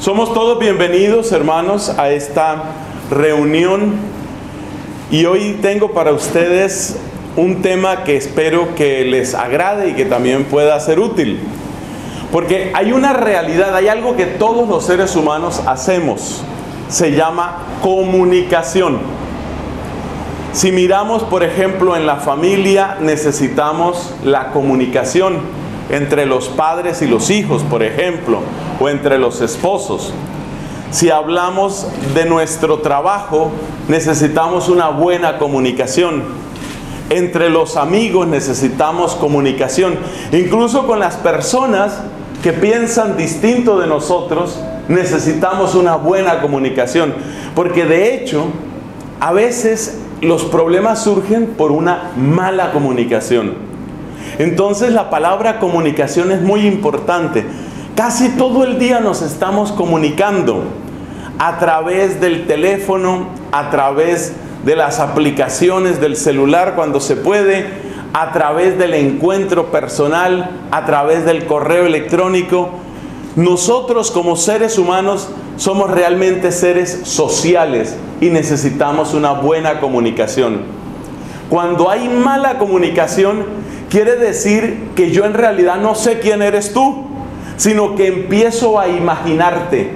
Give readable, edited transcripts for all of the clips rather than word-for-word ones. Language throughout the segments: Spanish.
Somos todos bienvenidos, hermanos, a esta reunión. Y hoy tengo para ustedes un tema que espero que les agrade y que también pueda ser útil. Porque hay una realidad, hay algo que todos los seres humanos hacemos. Se llama comunicación. Si miramos, por ejemplo, en la familia, necesitamos la comunicación entre los padres y los hijos, por ejemplo, o entre los esposos. Si hablamos de nuestro trabajo, necesitamos una buena comunicación. Entre los amigos necesitamos comunicación. Incluso con las personas que piensan distinto de nosotros, necesitamos una buena comunicación. Porque de hecho, a veces los problemas surgen por una mala comunicación. Entonces la palabra comunicación es muy importante. Casi todo el día nos estamos comunicando a través del teléfono, a través de las aplicaciones del celular cuando se puede, a través del encuentro personal, a través del correo electrónico. Nosotros como seres humanos somos realmente seres sociales y necesitamos una buena comunicación. Cuando hay mala comunicación, quiere decir que yo en realidad no sé quién eres tú, sino que empiezo a imaginarte.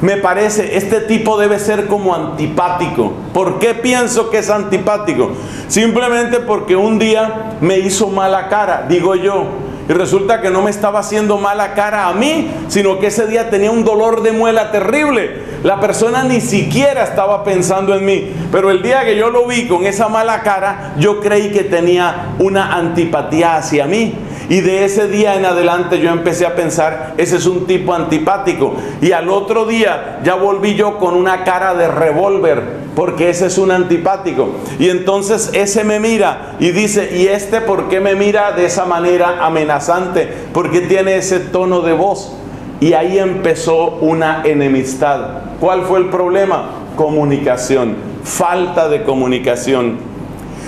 Me parece, este tipo debe ser como antipático. ¿Por qué pienso que es antipático? Simplemente porque un día me hizo mala cara, digo yo. Y resulta que no me estaba haciendo mala cara a mí, sino que ese día tenía un dolor de muela terrible. La persona ni siquiera estaba pensando en mí. Pero el día que yo lo vi con esa mala cara, yo creí que tenía una antipatía hacia mí. Y de ese día en adelante yo empecé a pensar, ese es un tipo antipático. Y al otro día ya volví yo con una cara de revólver, porque ese es un antipático. Y entonces ese me mira y dice, ¿y este por qué me mira de esa manera amenazante? ¿Por qué tiene ese tono de voz? Y ahí empezó una enemistad. ¿Cuál fue el problema? Comunicación, falta de comunicación.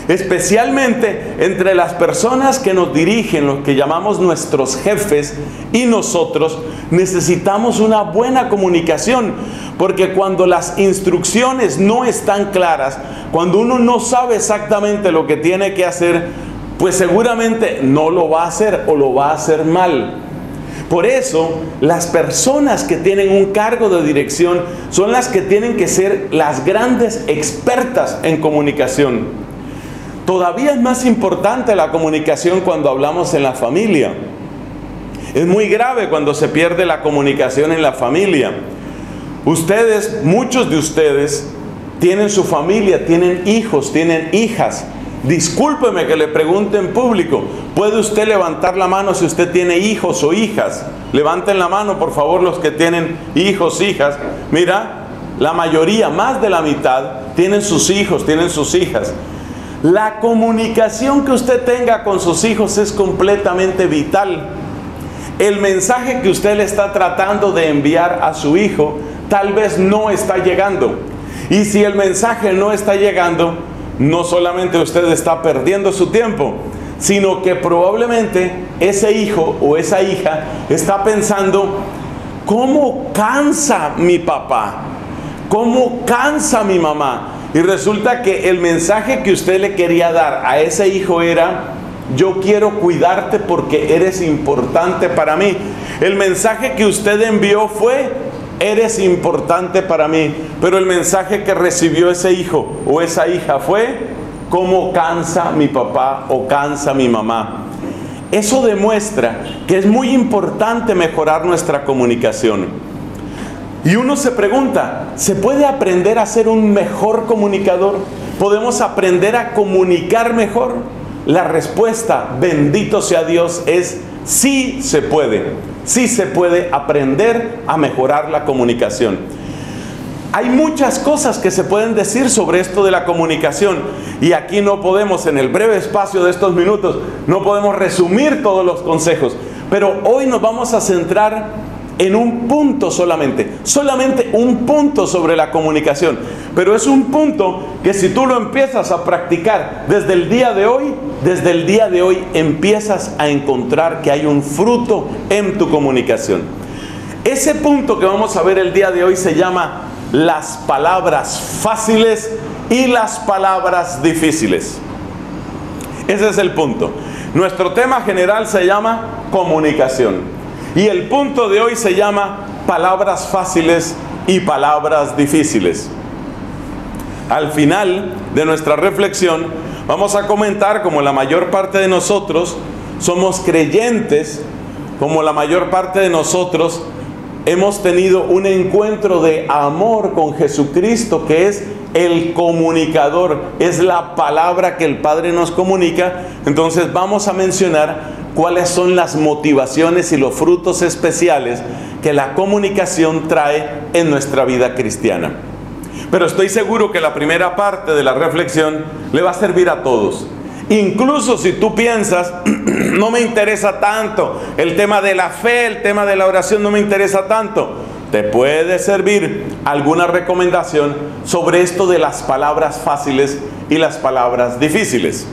Especialmente entre las personas que nos dirigen, los que llamamos nuestros jefes, y nosotros necesitamos una buena comunicación. Porque cuando las instrucciones no están claras, cuando uno no sabe exactamente lo que tiene que hacer, pues seguramente no lo va a hacer o lo va a hacer mal. Por eso, las personas que tienen un cargo de dirección son las que tienen que ser las grandes expertas en comunicación. Todavía es más importante la comunicación cuando hablamos en la familia. Es muy grave cuando se pierde la comunicación en la familia. Ustedes, muchos de ustedes, tienen su familia, tienen hijos, tienen hijas. Discúlpeme que le pregunte en público, ¿puede usted levantar la mano si usted tiene hijos o hijas? Levanten la mano, por favor, los que tienen hijos, hijas. Mira, la mayoría, más de la mitad, tienen sus hijos, tienen sus hijas. La comunicación que usted tenga con sus hijos es completamente vital. El mensaje que usted le está tratando de enviar a su hijo tal vez no está llegando. Y si el mensaje no está llegando, no solamente usted está perdiendo su tiempo, sino que probablemente ese hijo o esa hija está pensando, ¿cómo cansa mi papá? ¿Cómo cansa mi mamá? Y resulta que el mensaje que usted le quería dar a ese hijo era, yo quiero cuidarte porque eres importante para mí. El mensaje que usted envió fue, eres importante para mí. Pero el mensaje que recibió ese hijo o esa hija fue, ¿cómo cansa mi papá o cansa mi mamá? Eso demuestra que es muy importante mejorar nuestra comunicación. Y uno se pregunta, ¿se puede aprender a ser un mejor comunicador? ¿Podemos aprender a comunicar mejor? La respuesta, bendito sea Dios, es sí se puede. Sí se puede aprender a mejorar la comunicación. Hay muchas cosas que se pueden decir sobre esto de la comunicación y aquí no podemos, en el breve espacio de estos minutos, no podemos resumir todos los consejos. Pero hoy nos vamos a centrar en un punto solamente un punto sobre la comunicación. Pero es un punto que si tú lo empiezas a practicar desde el día de hoy empiezas a encontrar que hay un fruto en tu comunicación. Ese punto que vamos a ver el día de hoy se llama las palabras fáciles y las palabras difíciles. Ese es el punto. Nuestro tema general se llama comunicación. Y el punto de hoy se llama palabras fáciles y palabras difíciles. Al final de nuestra reflexión vamos a comentar, como la mayor parte de nosotros somos creyentes, como la mayor parte de nosotros hemos tenido un encuentro de amor con Jesucristo, que es el comunicador, es la palabra que el Padre nos comunica. Entonces vamos a mencionar cuáles son las motivaciones y los frutos especiales que la comunicación trae en nuestra vida cristiana. Pero estoy seguro que la primera parte de la reflexión le va a servir a todos. Incluso si tú piensas, no me interesa tanto el tema de la fe, el tema de la oración no me interesa tanto, te puede servir alguna recomendación sobre esto de las palabras fáciles y las palabras difíciles.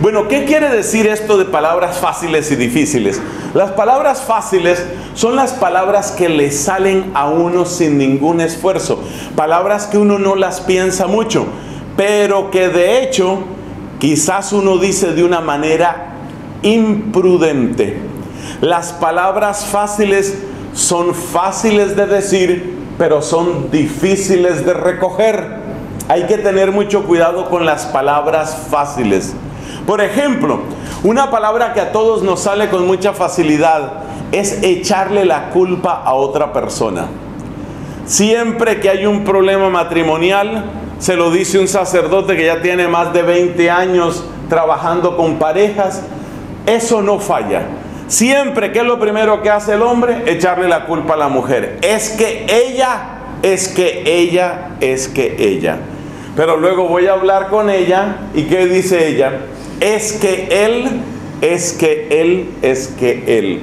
Bueno, ¿qué quiere decir esto de palabras fáciles y difíciles? Las palabras fáciles son las palabras que le salen a uno sin ningún esfuerzo, palabras que uno no las piensa mucho, pero que de hecho quizás uno dice de una manera imprudente. Las palabras fáciles son fáciles de decir, pero son difíciles de recoger. Hay que tener mucho cuidado con las palabras fáciles. Por ejemplo, una palabra que a todos nos sale con mucha facilidad es echarle la culpa a otra persona. Siempre que hay un problema matrimonial, se lo dice un sacerdote que ya tiene más de 20 años trabajando con parejas. Eso no falla. Siempre, ¿qué es lo primero que hace el hombre? Echarle la culpa a la mujer. Es que ella. Pero luego voy a hablar con ella, ¿y qué dice ella? Es que él.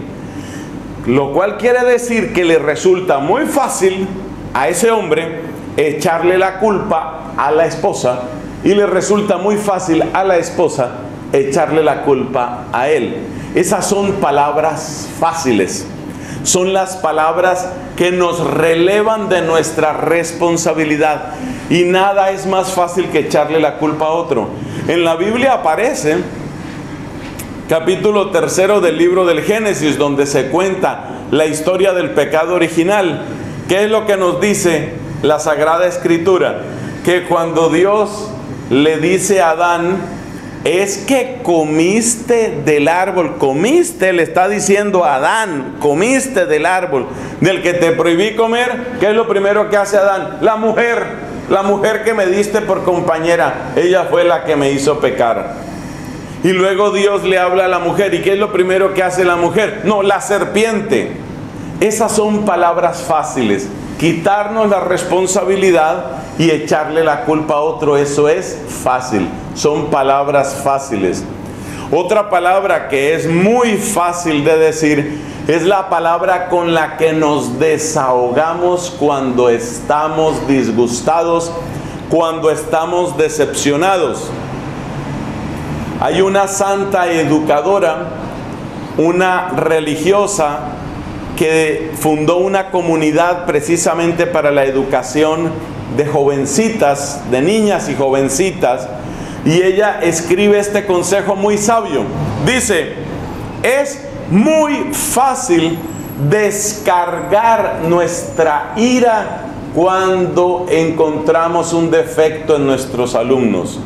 Lo cual quiere decir que le resulta muy fácil a ese hombre echarle la culpa a la esposa, y le resulta muy fácil a la esposa echarle la culpa a él. Esas son palabras fáciles. Son las palabras que nos relevan de nuestra responsabilidad. Y nada es más fácil que echarle la culpa a otro. En la Biblia aparece, capítulo 3 del libro del Génesis, donde se cuenta la historia del pecado original. ¿Qué es lo que nos dice la Sagrada Escritura? Que cuando Dios le dice a Adán, es que comiste del árbol, le está diciendo a Adán, comiste del árbol del que te prohibí comer. ¿Qué es lo primero que hace Adán? La mujer que me diste por compañera, ella fue la que me hizo pecar. Y luego Dios le habla a la mujer, ¿y qué es lo primero que hace la mujer? No, la serpiente. Esas son palabras fáciles. Quitarnos la responsabilidad y echarle la culpa a otro, eso es fácil. Son palabras fáciles. Otra palabra que es muy fácil de decir es la palabra con la que nos desahogamos cuando estamos disgustados, cuando estamos decepcionados. Hay una santa educadora, una religiosa, que fundó una comunidad precisamente para la educación de jovencitas, de niñas y jovencitas, y ella escribe este consejo muy sabio. Dice, es muy fácil descargar nuestra ira cuando encontramos un defecto en nuestros alumnos.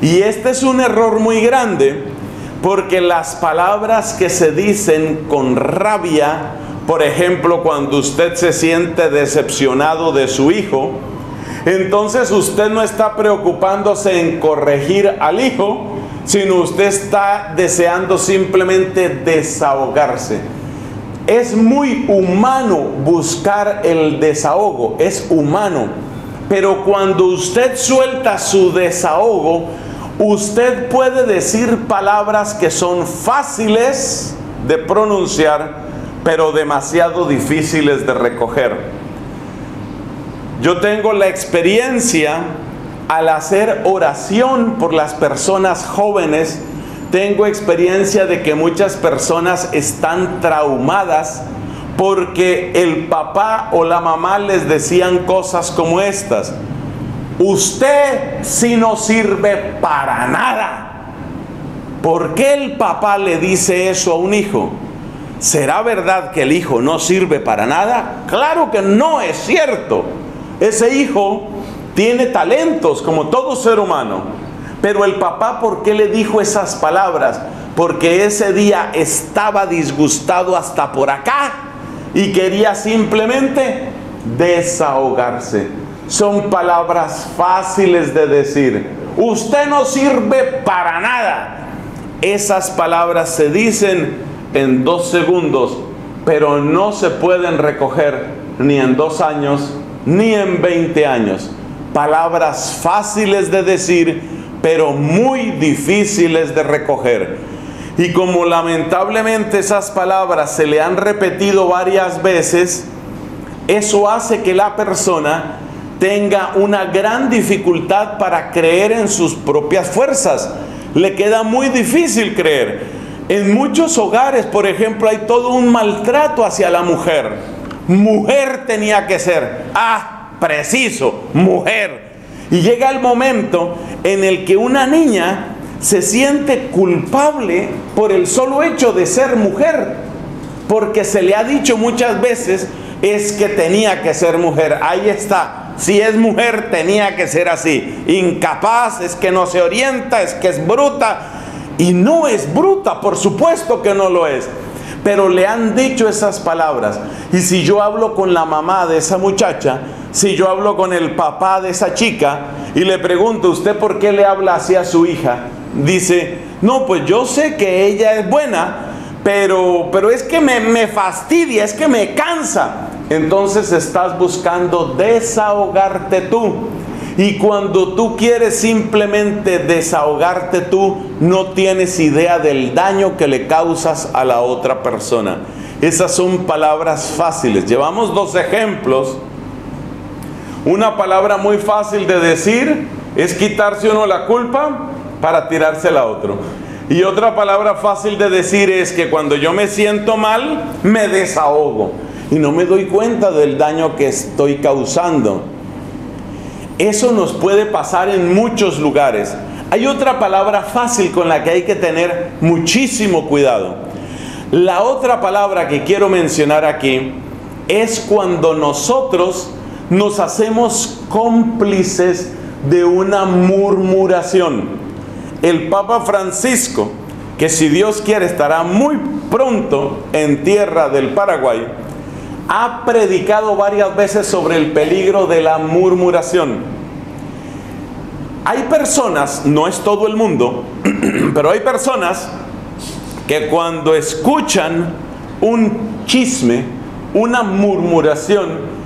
Y este es un error muy grande, porque las palabras que se dicen con rabia, por ejemplo, cuando usted se siente decepcionado de su hijo, entonces usted no está preocupándose en corregir al hijo, sino usted está deseando simplemente desahogarse. Es muy humano buscar el desahogo, es humano. Pero cuando usted suelta su desahogo, usted puede decir palabras que son fáciles de pronunciar, pero demasiado difíciles de recoger. Yo tengo la experiencia al hacer oración por las personas jóvenes. Tengo experiencia de que muchas personas están traumadas porque el papá o la mamá les decían cosas como estas: usted sí no sirve para nada. ¿Por qué el papá le dice eso a un hijo? ¿Será verdad que el hijo no sirve para nada? Claro que no es cierto. Ese hijo tiene talentos como todo ser humano. Pero el papá, ¿por qué le dijo esas palabras? Porque ese día estaba disgustado hasta por acá y quería simplemente desahogarse. Son palabras fáciles de decir. Usted no sirve para nada. Esas palabras se dicen en 2 segundos, pero no se pueden recoger ni en 2 años, ni en 20 años. Palabras fáciles de decir, pero muy difíciles de recoger. Y como lamentablemente esas palabras se le han repetido varias veces, eso hace que la persona tenga una gran dificultad para creer en sus propias fuerzas. Le queda muy difícil creer. En muchos hogares, por ejemplo, hay todo un maltrato hacia la mujer. Mujer tenía que ser. Ah, preciso, mujer. Y llega el momento en el que una niña se siente culpable por el solo hecho de ser mujer, porque se le ha dicho muchas veces, es que tenía que ser mujer, ahí está, si es mujer tenía que ser así, incapaz, es que no se orienta, es que es bruta, y no es bruta, por supuesto que no lo es, pero le han dicho esas palabras. Y si yo hablo con la mamá de esa muchacha, si yo hablo con el papá de esa chica y le pregunto, ¿usted por qué le habla así a su hija? Dice, no, pues yo sé que ella es buena, pero es que me fastidia, es que me cansa. Entonces estás buscando desahogarte tú. Y cuando tú quieres simplemente desahogarte tú, no tienes idea del daño que le causas a la otra persona. Esas son palabras fáciles. Llevamos 2 ejemplos. Una palabra muy fácil de decir es quitarse uno la culpa para tirársela a otro. Y otra palabra fácil de decir es que cuando yo me siento mal, me desahogo. Y no me doy cuenta del daño que estoy causando. Eso nos puede pasar en muchos lugares. Hay otra palabra fácil con la que hay que tener muchísimo cuidado. La otra palabra que quiero mencionar aquí es cuando nosotros nos hacemos cómplices de una murmuración. El Papa Francisco, que si Dios quiere estará muy pronto en tierra del Paraguay, ha predicado varias veces sobre el peligro de la murmuración. Hay personas, no es todo el mundo, pero hay personas que cuando escuchan un chisme, una murmuración,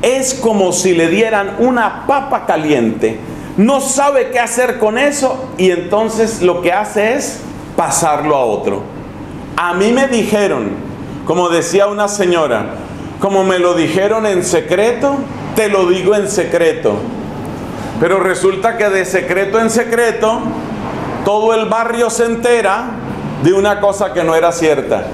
es como si le dieran una papa caliente. No sabe qué hacer con eso y entonces lo que hace es pasarlo a otro. A mí me dijeron, como decía una señora, como me lo dijeron en secreto, te lo digo en secreto. Pero resulta que de secreto en secreto, todo el barrio se entera de una cosa que no era cierta.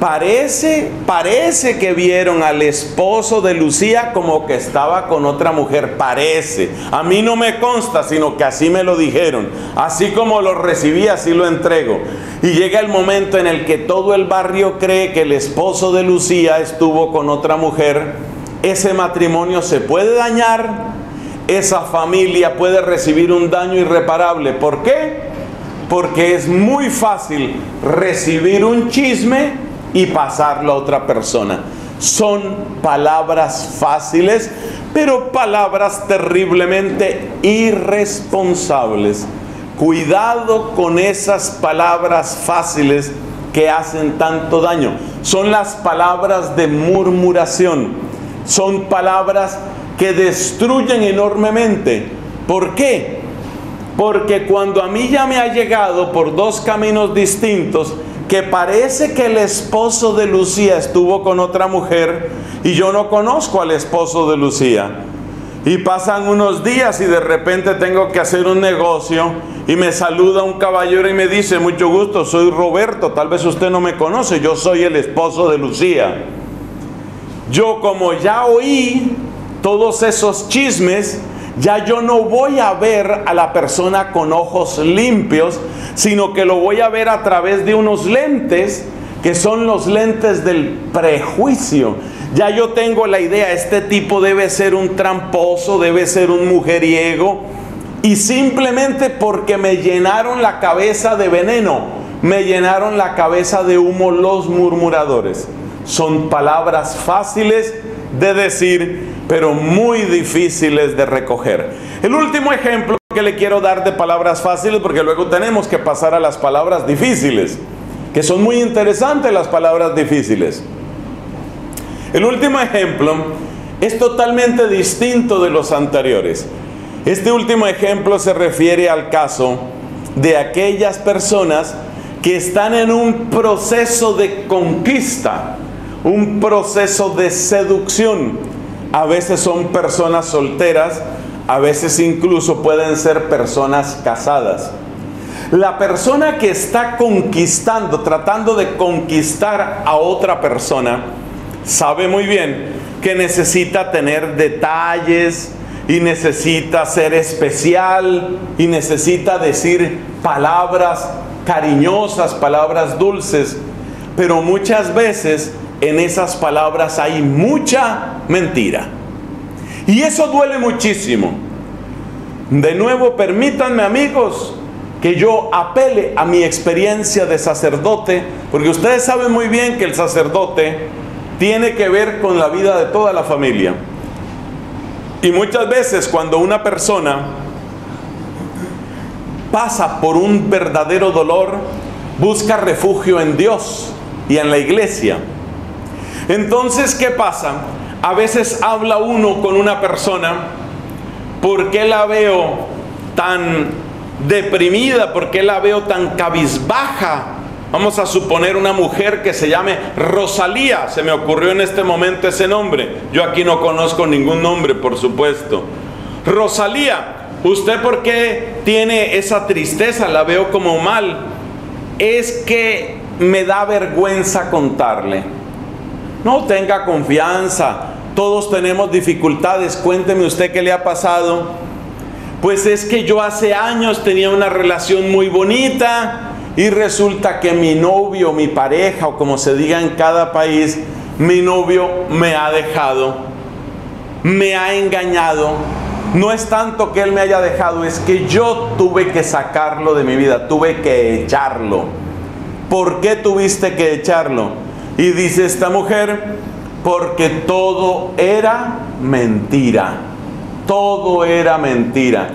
Parece que vieron al esposo de Lucía como que estaba con otra mujer. Parece. A mí no me consta, sino que así me lo dijeron. Así como lo recibí, así lo entrego. Y llega el momento en el que todo el barrio cree que el esposo de Lucía estuvo con otra mujer. Ese matrimonio se puede dañar. Esa familia puede recibir un daño irreparable. ¿Por qué? Porque es muy fácil recibir un chisme y pasarlo a otra persona. Son palabras fáciles, pero palabras terriblemente irresponsables. Cuidado con esas palabras fáciles que hacen tanto daño. Son las palabras de murmuración. Son palabras que destruyen enormemente. ¿Por qué? Porque cuando a mí ya me ha llegado por dos caminos distintos, que parece que el esposo de Lucía estuvo con otra mujer y yo no conozco al esposo de Lucía. Y pasan unos días y de repente tengo que hacer un negocio y me saluda un caballero y me dice: mucho gusto, soy Roberto, tal vez usted no me conoce, yo soy el esposo de Lucía. Yo, como ya oí todos esos chismes, ya yo no voy a ver a la persona con ojos limpios, sino que lo voy a ver a través de unos lentes que son los lentes del prejuicio. Ya yo tengo la idea: este tipo debe ser un tramposo, debe ser un mujeriego. Y simplemente porque me llenaron la cabeza de veneno, me llenaron la cabeza de humo los murmuradores. Son palabras fáciles de decir, pero muy difíciles de recoger. El último ejemplo que le quiero dar de palabras fáciles, porque luego tenemos que pasar a las palabras difíciles, que son muy interesantes las palabras difíciles. El último ejemplo es totalmente distinto de los anteriores. Este último ejemplo se refiere al caso de aquellas personas que están en un proceso de conquista, un proceso de seducción. A veces son personas solteras, a veces incluso pueden ser personas casadas. La persona que está conquistando, tratando de conquistar a otra persona, sabe muy bien que necesita tener detalles y necesita ser especial y necesita decir palabras cariñosas, palabras dulces. Pero muchas veces en esas palabras hay mucha mentira. Y eso duele muchísimo. De nuevo, permítanme, amigos, que yo apele a mi experiencia de sacerdote, porque ustedes saben muy bien que el sacerdote tiene que ver con la vida de toda la familia. Y muchas veces cuando una persona pasa por un verdadero dolor, busca refugio en Dios y en la iglesia. Entonces, ¿qué pasa? A veces habla uno con una persona: ¿por qué la veo tan deprimida? ¿Por qué la veo tan cabizbaja? Vamos a suponer una mujer que se llame Rosalía. Se me ocurrió en este momento ese nombre. Yo aquí no conozco ningún nombre, por supuesto. Rosalía, ¿usted por qué tiene esa tristeza? La veo como mal. Es que me da vergüenza contarle. No tenga confianza. Todos tenemos dificultades. Cuénteme usted qué le ha pasado. Pues es que yo hace años tenía una relación muy bonita. Y resulta que mi novio, mi pareja, o como se diga en cada país, mi novio me ha dejado, me ha engañado. No es tanto que él me haya dejado, es que yo tuve que sacarlo de mi vida, tuve que echarlo. ¿Por qué tuviste que echarlo? Y dice esta mujer: porque todo era mentira, todo era mentira.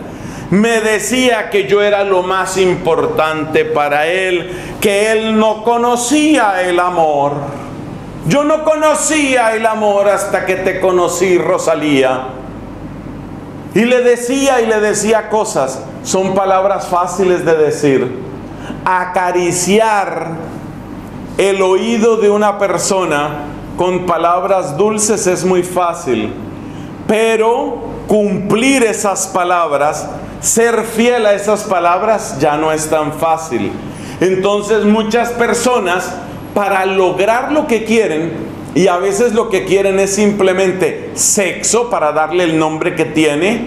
Me decía que yo era lo más importante para él, que él no conocía el amor. Yo no conocía el amor hasta que te conocí, Rosalía. Y le decía cosas. Son palabras fáciles de decir. Acariciar el oído de una persona con palabras dulces es muy fácil, pero cumplir esas palabras, ser fiel a esas palabras, ya no es tan fácil. Entonces muchas personas, para lograr lo que quieren, y a veces lo que quieren es simplemente sexo, para darle el nombre que tiene,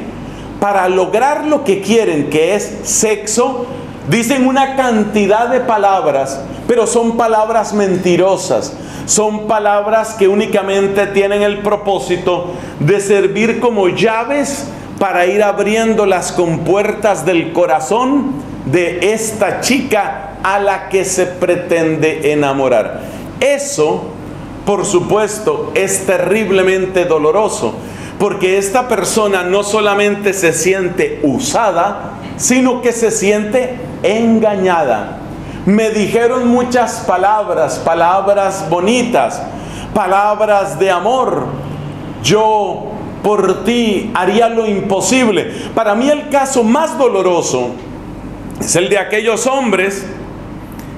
para lograr lo que quieren, que es sexo, dicen una cantidad de palabras, pero son palabras mentirosas. Son palabras que únicamente tienen el propósito de servir como llaves para ir abriendo las compuertas del corazón de esta chica a la que se pretende enamorar. Eso, por supuesto, es terriblemente doloroso, porque esta persona no solamente se siente usada, sino que se siente engañada. Me dijeron muchas palabras, palabras bonitas, palabras de amor. Yo por ti haría lo imposible. Para mí el caso más doloroso es el de aquellos hombres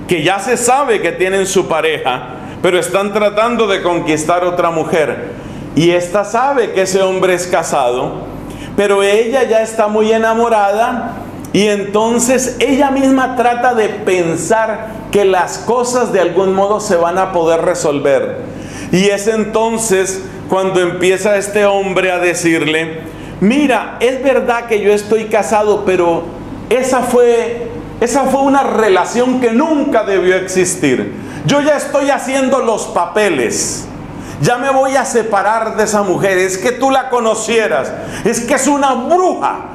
que ya se sabe que tienen su pareja, pero están tratando de conquistar otra mujer. Y esta sabe que ese hombre es casado, pero ella ya está muy enamorada. Y entonces ella misma trata de pensar que las cosas de algún modo se van a poder resolver. Y es entonces cuando empieza este hombre a decirle: mira, es verdad que yo estoy casado, pero esa fue una relación que nunca debió existir. Yo ya estoy haciendo los papeles. Ya me voy a separar de esa mujer. Es que tú la conocieras. Es que es una bruja.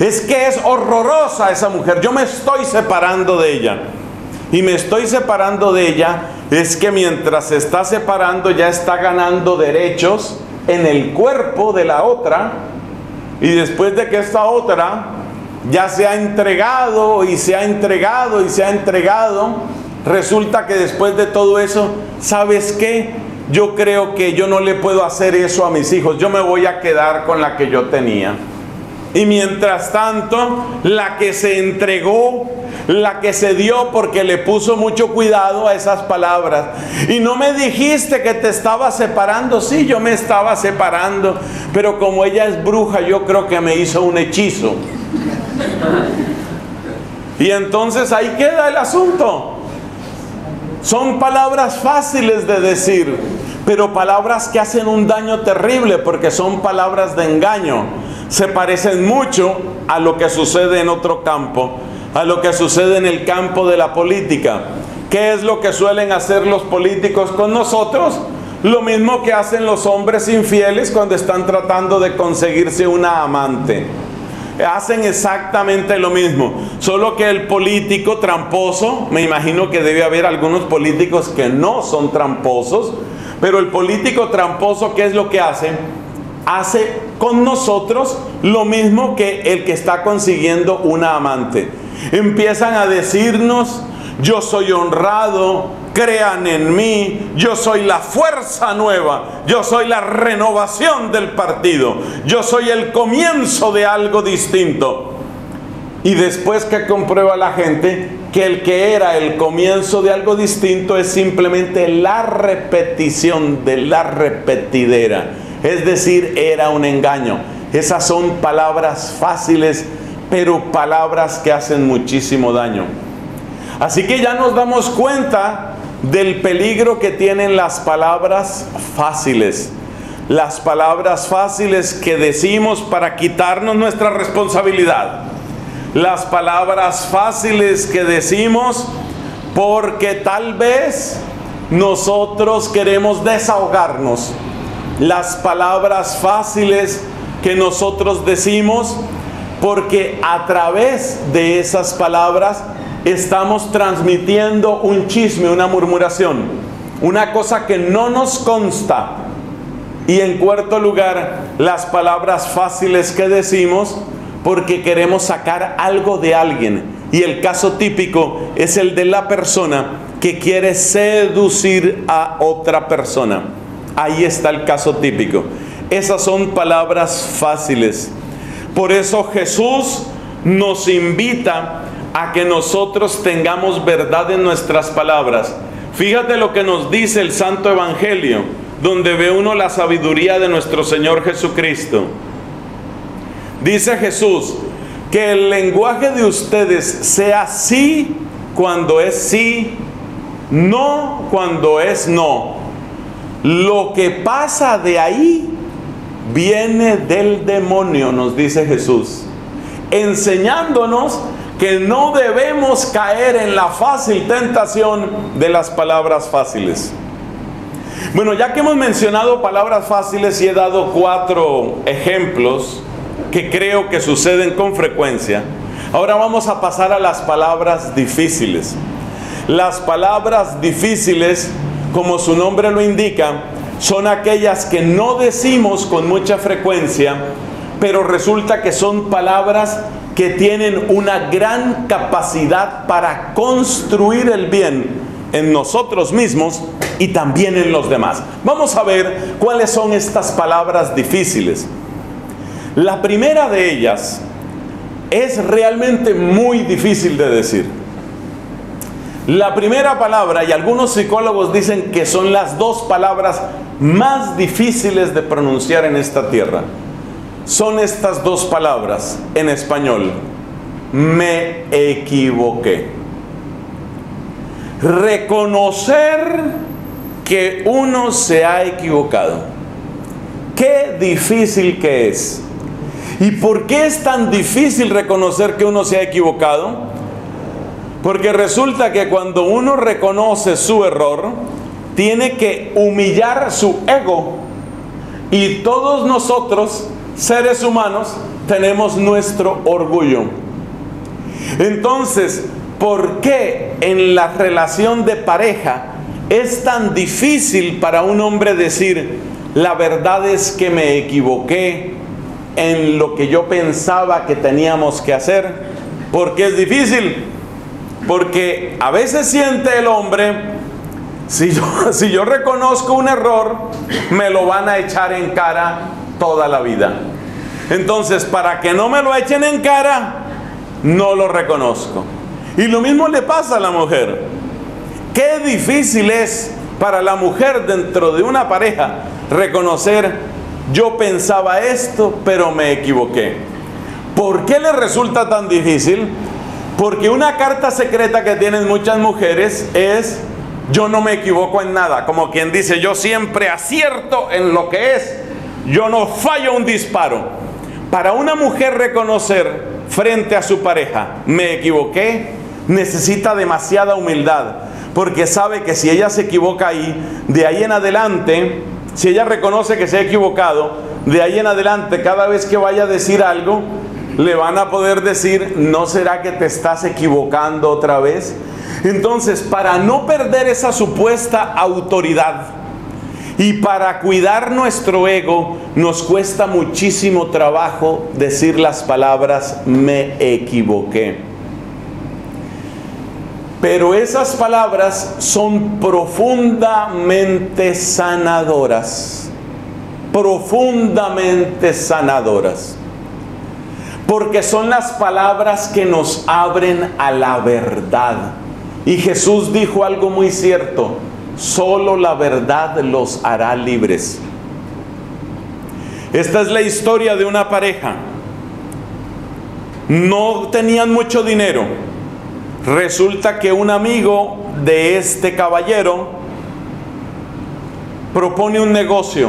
Es que es horrorosa esa mujer. Yo me estoy separando de ella. Y me estoy separando de ella. Es que mientras se está separando ya está ganando derechos en el cuerpo de la otra. Y después de que esta otra ya se ha entregado y se ha entregado y se ha entregado, resulta que después de todo eso, ¿sabes qué? Yo creo que yo no le puedo hacer eso a mis hijos. Yo me voy a quedar con la que yo tenía. Y mientras tanto, la que se entregó, la que se dio porque le puso mucho cuidado a esas palabras. Y no me dijiste que te estaba separando. Sí, yo me estaba separando, pero como ella es bruja, yo creo que me hizo un hechizo. Y entonces ahí queda el asunto. Son palabras fáciles de decir, pero palabras que hacen un daño terrible porque son palabras de engaño. Se parecen mucho a lo que sucede en otro campo, a lo que sucede en el campo de la política. ¿Qué es lo que suelen hacer los políticos con nosotros? Lo mismo que hacen los hombres infieles cuando están tratando de conseguirse una amante. Hacen exactamente lo mismo, solo que el político tramposo, me imagino que debe haber algunos políticos que no son tramposos, pero el político tramposo, ¿qué es lo que hace? Hace con nosotros lo mismo que el que está consiguiendo una amante. Empiezan a decirnos: yo soy honrado, crean en mí, yo soy la fuerza nueva, yo soy la renovación del partido, yo soy el comienzo de algo distinto. Y después que comprueba la gente que el que era el comienzo de algo distinto es simplemente la repetición de la repetidera. Es decir, era un engaño. Esas son palabras fáciles, pero palabras que hacen muchísimo daño. Así que ya nos damos cuenta del peligro que tienen las palabras fáciles. Las palabras fáciles que decimos para quitarnos nuestra responsabilidad. Las palabras fáciles que decimos porque tal vez nosotros queremos desahogarnos. Las palabras fáciles que nosotros decimos porque a través de esas palabras estamos transmitiendo un chisme, una murmuración, una cosa que no nos consta. Y en cuarto lugar, las palabras fáciles que decimos porque queremos sacar algo de alguien. Y el caso típico es el de la persona que quiere seducir a otra persona. Ahí está el caso típico. Esas son palabras fáciles. Por eso Jesús nos invita a que nosotros tengamos verdad en nuestras palabras. Fíjate lo que nos dice el Santo Evangelio, donde ve uno la sabiduría de nuestro Señor Jesucristo. Dice Jesús: que el lenguaje de ustedes sea sí cuando es sí, no cuando es no. Lo que pasa de ahí viene del demonio, nos dice Jesús, enseñándonos que no debemos caer en la fácil tentación de las palabras fáciles. Bueno, ya que hemos mencionado palabras fáciles y he dado 4 ejemplos que creo que suceden con frecuencia, ahora vamos a pasar a las palabras difíciles. Las palabras difíciles, como su nombre lo indica, son aquellas que no decimos con mucha frecuencia, pero resulta que son palabras que tienen una gran capacidad para construir el bien en nosotros mismos y también en los demás. Vamos a ver cuáles son estas palabras difíciles. La primera de ellas es realmente muy difícil de decir. La primera palabra, y algunos psicólogos dicen que son las dos palabras más difíciles de pronunciar en esta tierra, son estas dos palabras en español: me equivoqué. Reconocer que uno se ha equivocado. Qué difícil que es. ¿Y por qué es tan difícil reconocer que uno se ha equivocado? Porque resulta que cuando uno reconoce su error, tiene que humillar su ego. Y todos nosotros, seres humanos, tenemos nuestro orgullo. Entonces, ¿por qué en la relación de pareja es tan difícil para un hombre decir, la verdad es que me equivoqué en lo que yo pensaba que teníamos que hacer? ¿Por qué es difícil? Porque a veces siente el hombre, si yo reconozco un error, me lo van a echar en cara toda la vida. Entonces, para que no me lo echen en cara, no lo reconozco. Y lo mismo le pasa a la mujer. Qué difícil es para la mujer dentro de una pareja reconocer, yo pensaba esto, pero me equivoqué. ¿Por qué le resulta tan difícil? Porque una carta secreta que tienen muchas mujeres es, yo no me equivoco en nada. Como quien dice, yo siempre acierto en lo que es. Yo no fallo un disparo. Para una mujer reconocer frente a su pareja, me equivoqué, necesita demasiada humildad. Porque sabe que si ella se equivoca ahí, de ahí en adelante, si ella reconoce que se ha equivocado, de ahí en adelante, cada vez que vaya a decir algo, le van a poder decir, ¿no será que te estás equivocando otra vez? Entonces, para no perder esa supuesta autoridad y para cuidar nuestro ego, nos cuesta muchísimo trabajo decir las palabras, me equivoqué. Pero esas palabras son profundamente sanadoras. Profundamente sanadoras. Porque son las palabras que nos abren a la verdad. Y Jesús dijo algo muy cierto. Solo la verdad los hará libres. Esta es la historia de una pareja. No tenían mucho dinero. Resulta que un amigo de este caballero propone un negocio.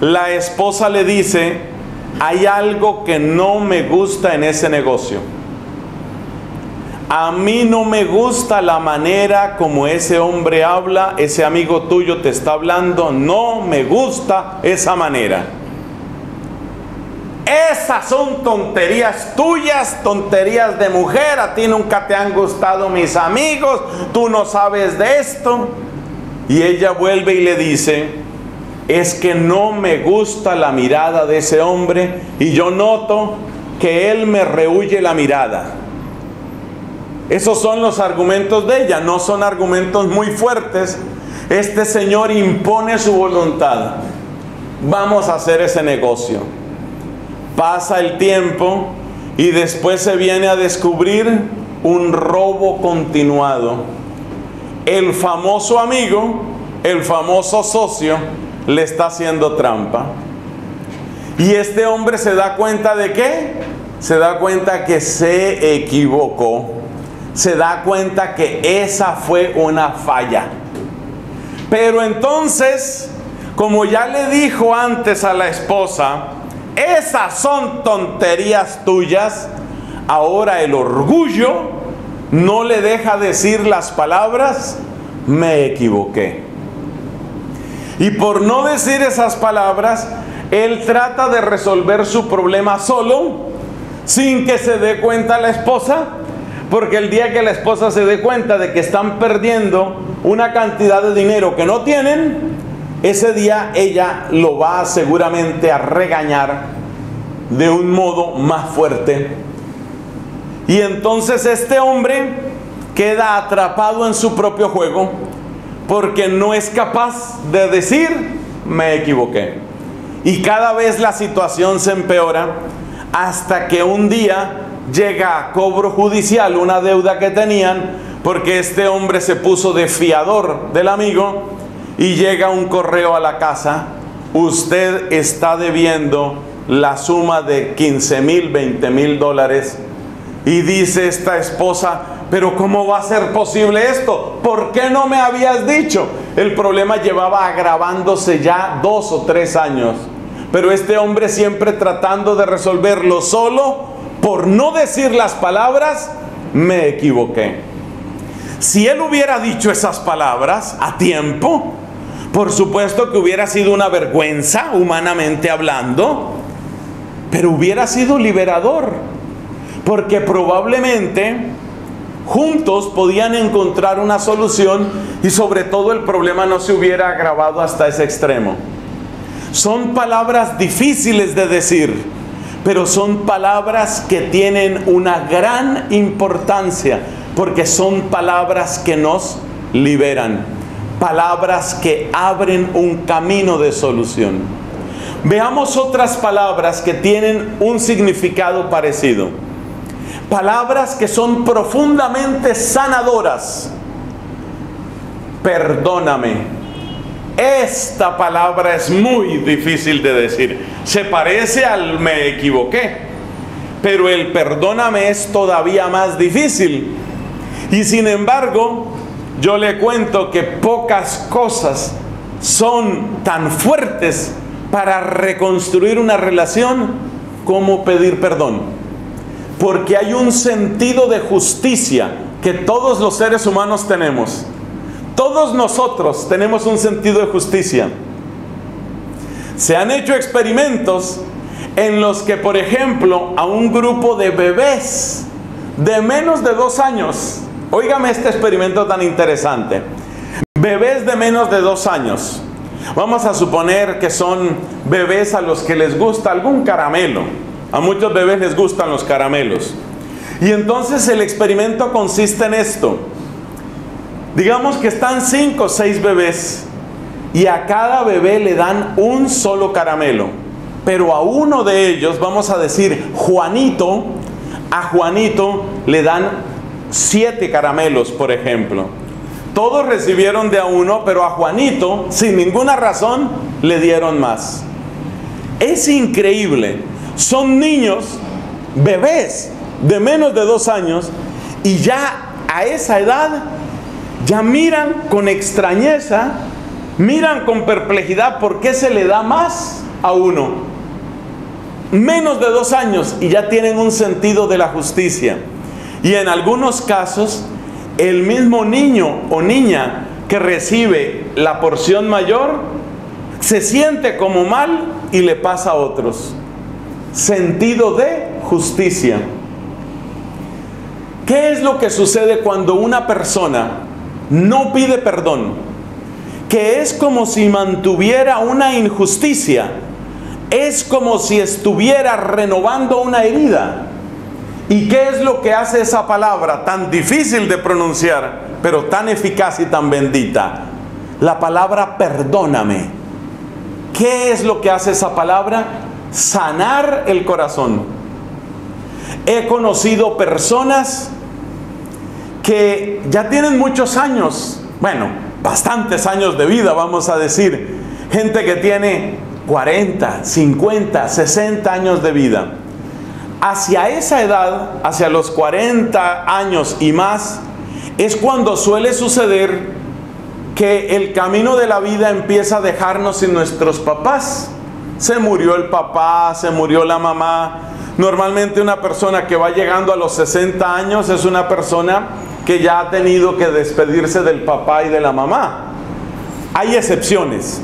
La esposa le dice, hay algo que no me gusta en ese negocio. A mí no me gusta la manera como ese hombre habla, ese amigo tuyo te está hablando, no me gusta esa manera. Esas son tonterías tuyas, tonterías de mujer, a ti nunca te han gustado mis amigos, tú no sabes de esto. Y ella vuelve y le dice, es que no me gusta la mirada de ese hombre y yo noto que él me rehúye la mirada. Esos son los argumentos de ella, no son argumentos muy fuertes. Este señor impone su voluntad, vamos a hacer ese negocio. Pasa el tiempo y después se viene a descubrir un robo continuado. El famoso amigo, el famoso socio, le está haciendo trampa. Y este hombre se da cuenta de qué, se da cuenta que se equivocó, se da cuenta que esa fue una falla. Pero entonces, como ya le dijo antes a la esposa, esas son tonterías tuyas. Ahora el orgullo no le deja decir las palabras, me equivoqué. Y por no decir esas palabras, él trata de resolver su problema solo, sin que se dé cuenta la esposa, porque el día que la esposa se dé cuenta de que están perdiendo una cantidad de dinero que no tienen, ese día ella lo va seguramente a regañar de un modo más fuerte. Y entonces este hombre queda atrapado en su propio juego, porque no es capaz de decir, me equivoqué. Y cada vez la situación se empeora, hasta que un día llega a cobro judicial una deuda que tenían, porque este hombre se puso de fiador del amigo, y llega un correo a la casa: usted está debiendo la suma de 15,000, 20,000 dólares. Y dice esta esposa, pero ¿cómo va a ser posible esto? ¿Por qué no me habías dicho? El problema llevaba agravándose ya 2 o 3 años, pero este hombre siempre tratando de resolverlo solo, por no decir las palabras, me equivoqué. Si él hubiera dicho esas palabras a tiempo, por supuesto que hubiera sido una vergüenza, humanamente hablando, pero hubiera sido liberador, porque probablemente juntos podían encontrar una solución y sobre todo el problema no se hubiera agravado hasta ese extremo. Son palabras difíciles de decir, pero son palabras que tienen una gran importancia, porque son palabras que nos liberan, palabras que abren un camino de solución. Veamos otras palabras que tienen un significado parecido. Palabras que son profundamente sanadoras. Perdóname. Esta palabra es muy difícil de decir. Se parece al me equivoqué, pero el perdóname es todavía más difícil. Y sin embargo, yo le cuento que pocas cosas son tan fuertes para reconstruir una relación como pedir perdón. Porque hay un sentido de justicia que todos los seres humanos tenemos. Todos nosotros tenemos un sentido de justicia. Se han hecho experimentos en los que, por ejemplo, a un grupo de bebés de menos de 2 años, óigame este experimento tan interesante, bebés de menos de 2 años, vamos a suponer que son bebés a los que les gusta algún caramelo, a muchos bebés les gustan los caramelos, y entonces el experimento consiste en esto: digamos que están 5 o 6 bebés, y a cada bebé le dan un solo caramelo, pero a uno de ellos, vamos a decir Juanito, a Juanito le dan 7 caramelos, por ejemplo. Todos recibieron de a uno, pero a Juanito, sin ninguna razón, le dieron más. Es increíble. Son niños, bebés de menos de 2 años, y ya a esa edad ya miran con extrañeza, miran con perplejidad por qué se le da más a uno. Menos de 2 años y ya tienen un sentido de la justicia. Y en algunos casos, el mismo niño o niña que recibe la porción mayor se siente como mal y le pasa a otros. Sentido de justicia. ¿Qué es lo que sucede cuando una persona no pide perdón? Que es como si mantuviera una injusticia, es como si estuviera renovando una herida. ¿Y qué es lo que hace esa palabra tan difícil de pronunciar, pero tan eficaz y tan bendita? La palabra perdóname. ¿Qué es lo que hace esa palabra? Sanar el corazón. He conocido personas que ya tienen muchos años, bueno, bastantes años de vida, vamos a decir, gente que tiene 40, 50, 60 años de vida. Hacia esa edad, hacia los 40 años y más, es cuando suele suceder que el camino de la vida empieza a dejarnos sin nuestros papás. Se murió el papá, se murió la mamá. Normalmente una persona que va llegando a los 60 años es una persona que ya ha tenido que despedirse del papá y de la mamá. Hay excepciones.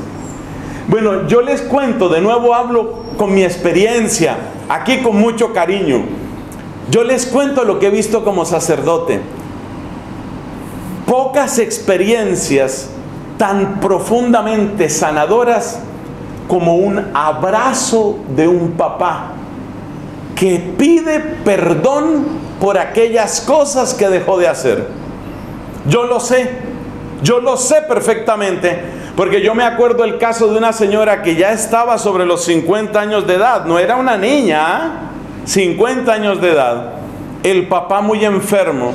Bueno, yo les cuento, de nuevo hablo con mi experiencia, aquí con mucho cariño. Yo les cuento lo que he visto como sacerdote. Pocas experiencias tan profundamente sanadoras como un abrazo de un papá que pide perdón por aquellas cosas que dejó de hacer. Yo lo sé perfectamente, porque yo me acuerdo el caso de una señora que ya estaba sobre los 50 años de edad, no era una niña, 50 años de edad, el papá muy enfermo,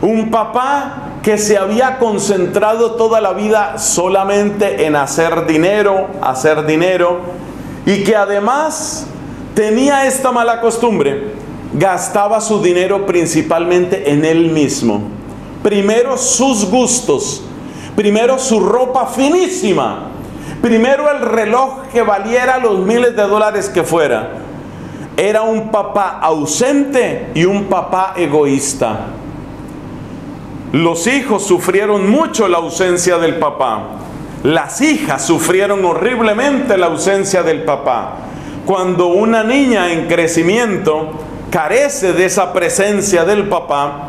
un papá que se había concentrado toda la vida solamente en hacer dinero, y que además tenía esta mala costumbre, gastaba su dinero principalmente en él mismo. Primero sus gustos, primero su ropa finísima, primero el reloj que valiera los miles de dólares que fuera. Era un papá ausente y un papá egoísta. Los hijos sufrieron mucho la ausencia del papá. Las hijas sufrieron horriblemente la ausencia del papá. Cuando una niña en crecimiento carece de esa presencia del papá,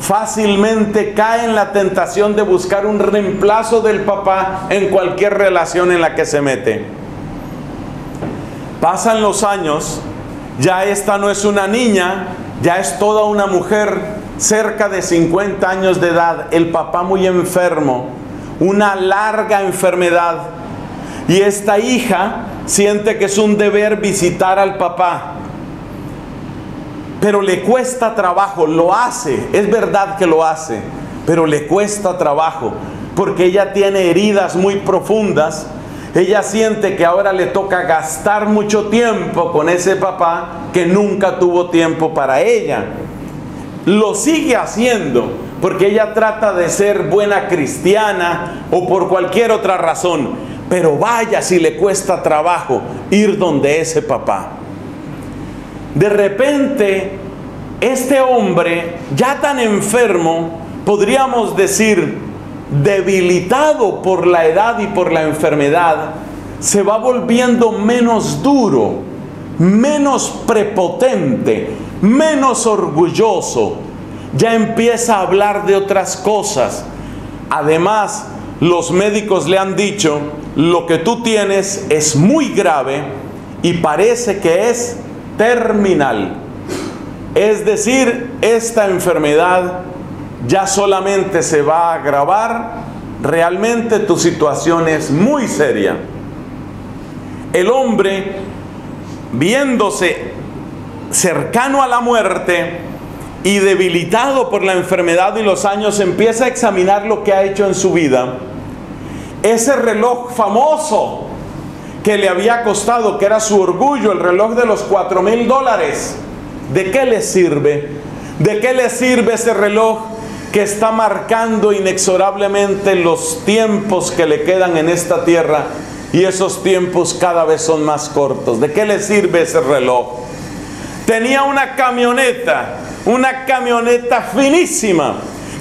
fácilmente cae en la tentación de buscar un reemplazo del papá en cualquier relación en la que se mete. Pasan los años, ya esta no es una niña, ya es toda una mujer, cerca de 50 años de edad, el papá muy enfermo, una larga enfermedad, y esta hija siente que es un deber visitar al papá, pero le cuesta trabajo, lo hace, es verdad que lo hace, pero le cuesta trabajo, porque ella tiene heridas muy profundas, ella siente que ahora le toca gastar mucho tiempo con ese papá que nunca tuvo tiempo para ella. Lo sigue haciendo porque ella trata de ser buena cristiana o por cualquier otra razón, pero vaya si le cuesta trabajo ir donde ese papá. De repente, este hombre ya tan enfermo, podríamos decir debilitado por la edad y por la enfermedad, se va volviendo menos duro, menos prepotente, menos orgulloso, ya empieza a hablar de otras cosas. Además, los médicos le han dicho, lo que tú tienes es muy grave y parece que es terminal. Es decir, esta enfermedad ya solamente se va a agravar, realmente tu situación es muy seria. El hombre, viéndose cercano a la muerte y debilitado por la enfermedad y los años, empieza a examinar lo que ha hecho en su vida. Ese reloj famoso que le había costado, que era su orgullo, el reloj de los $4,000, ¿de qué le sirve? ¿De qué le sirve ese reloj que está marcando inexorablemente los tiempos que le quedan en esta tierra? Y esos tiempos cada vez son más cortos. ¿De qué le sirve ese reloj? Tenía una camioneta finísima,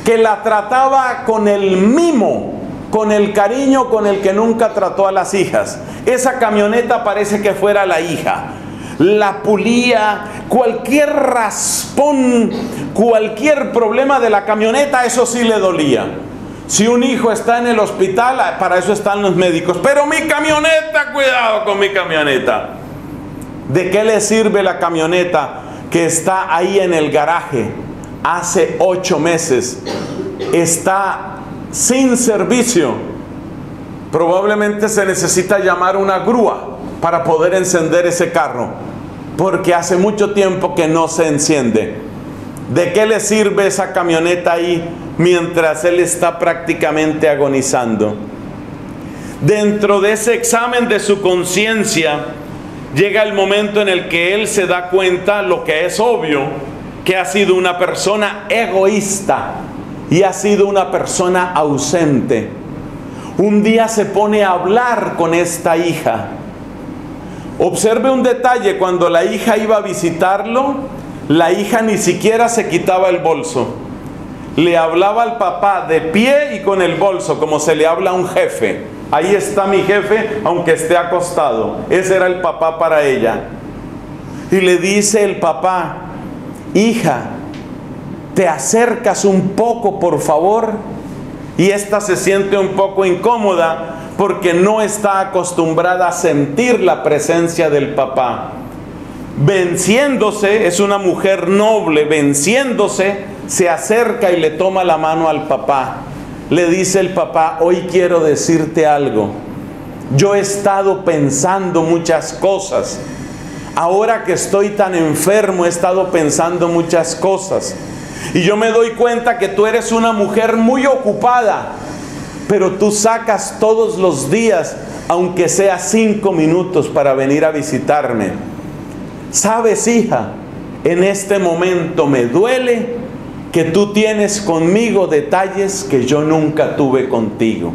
que la trataba con el mimo, con el cariño con el que nunca trató a las hijas. Esa camioneta parece que fuera la hija. La pulía, cualquier raspón, cualquier problema de la camioneta, eso sí le dolía. Si un hijo está en el hospital, para eso están los médicos. Pero mi camioneta, cuidado con mi camioneta. ¿De qué le sirve la camioneta que está ahí en el garaje? Hace 8 meses está sin servicio. Probablemente se necesita llamar una grúa para poder encender ese carro, porque hace mucho tiempo que no se enciende. ¿De qué le sirve esa camioneta ahí mientras él está prácticamente agonizando? Dentro de ese examen de su conciencia, llega el momento en el que él se da cuenta, lo que es obvio, que ha sido una persona egoísta y ha sido una persona ausente. Un día se pone a hablar con esta hija. Observe un detalle, cuando la hija iba a visitarlo, la hija ni siquiera se quitaba el bolso. Le hablaba al papá de pie y con el bolso, como se le habla a un jefe. Ahí está mi jefe, aunque esté acostado. Ese era el papá para ella. Y le dice el papá, hija, te acercas un poco, por favor. Y esta se siente un poco incómoda porque no está acostumbrada a sentir la presencia del papá. venciéndose, es una mujer noble, venciéndose, se acerca y le toma la mano al papá. Le dice el papá: hoy quiero decirte algo. Yo he estado pensando muchas cosas. Ahora que estoy tan enfermo, he estado pensando muchas cosas. Y yo me doy cuenta que tú eres una mujer muy ocupada, pero tú sacas todos los días, aunque sea 5 minutos, para venir a visitarme. Sabes, hija, en este momento me duele que tú tienes conmigo detalles que yo nunca tuve contigo.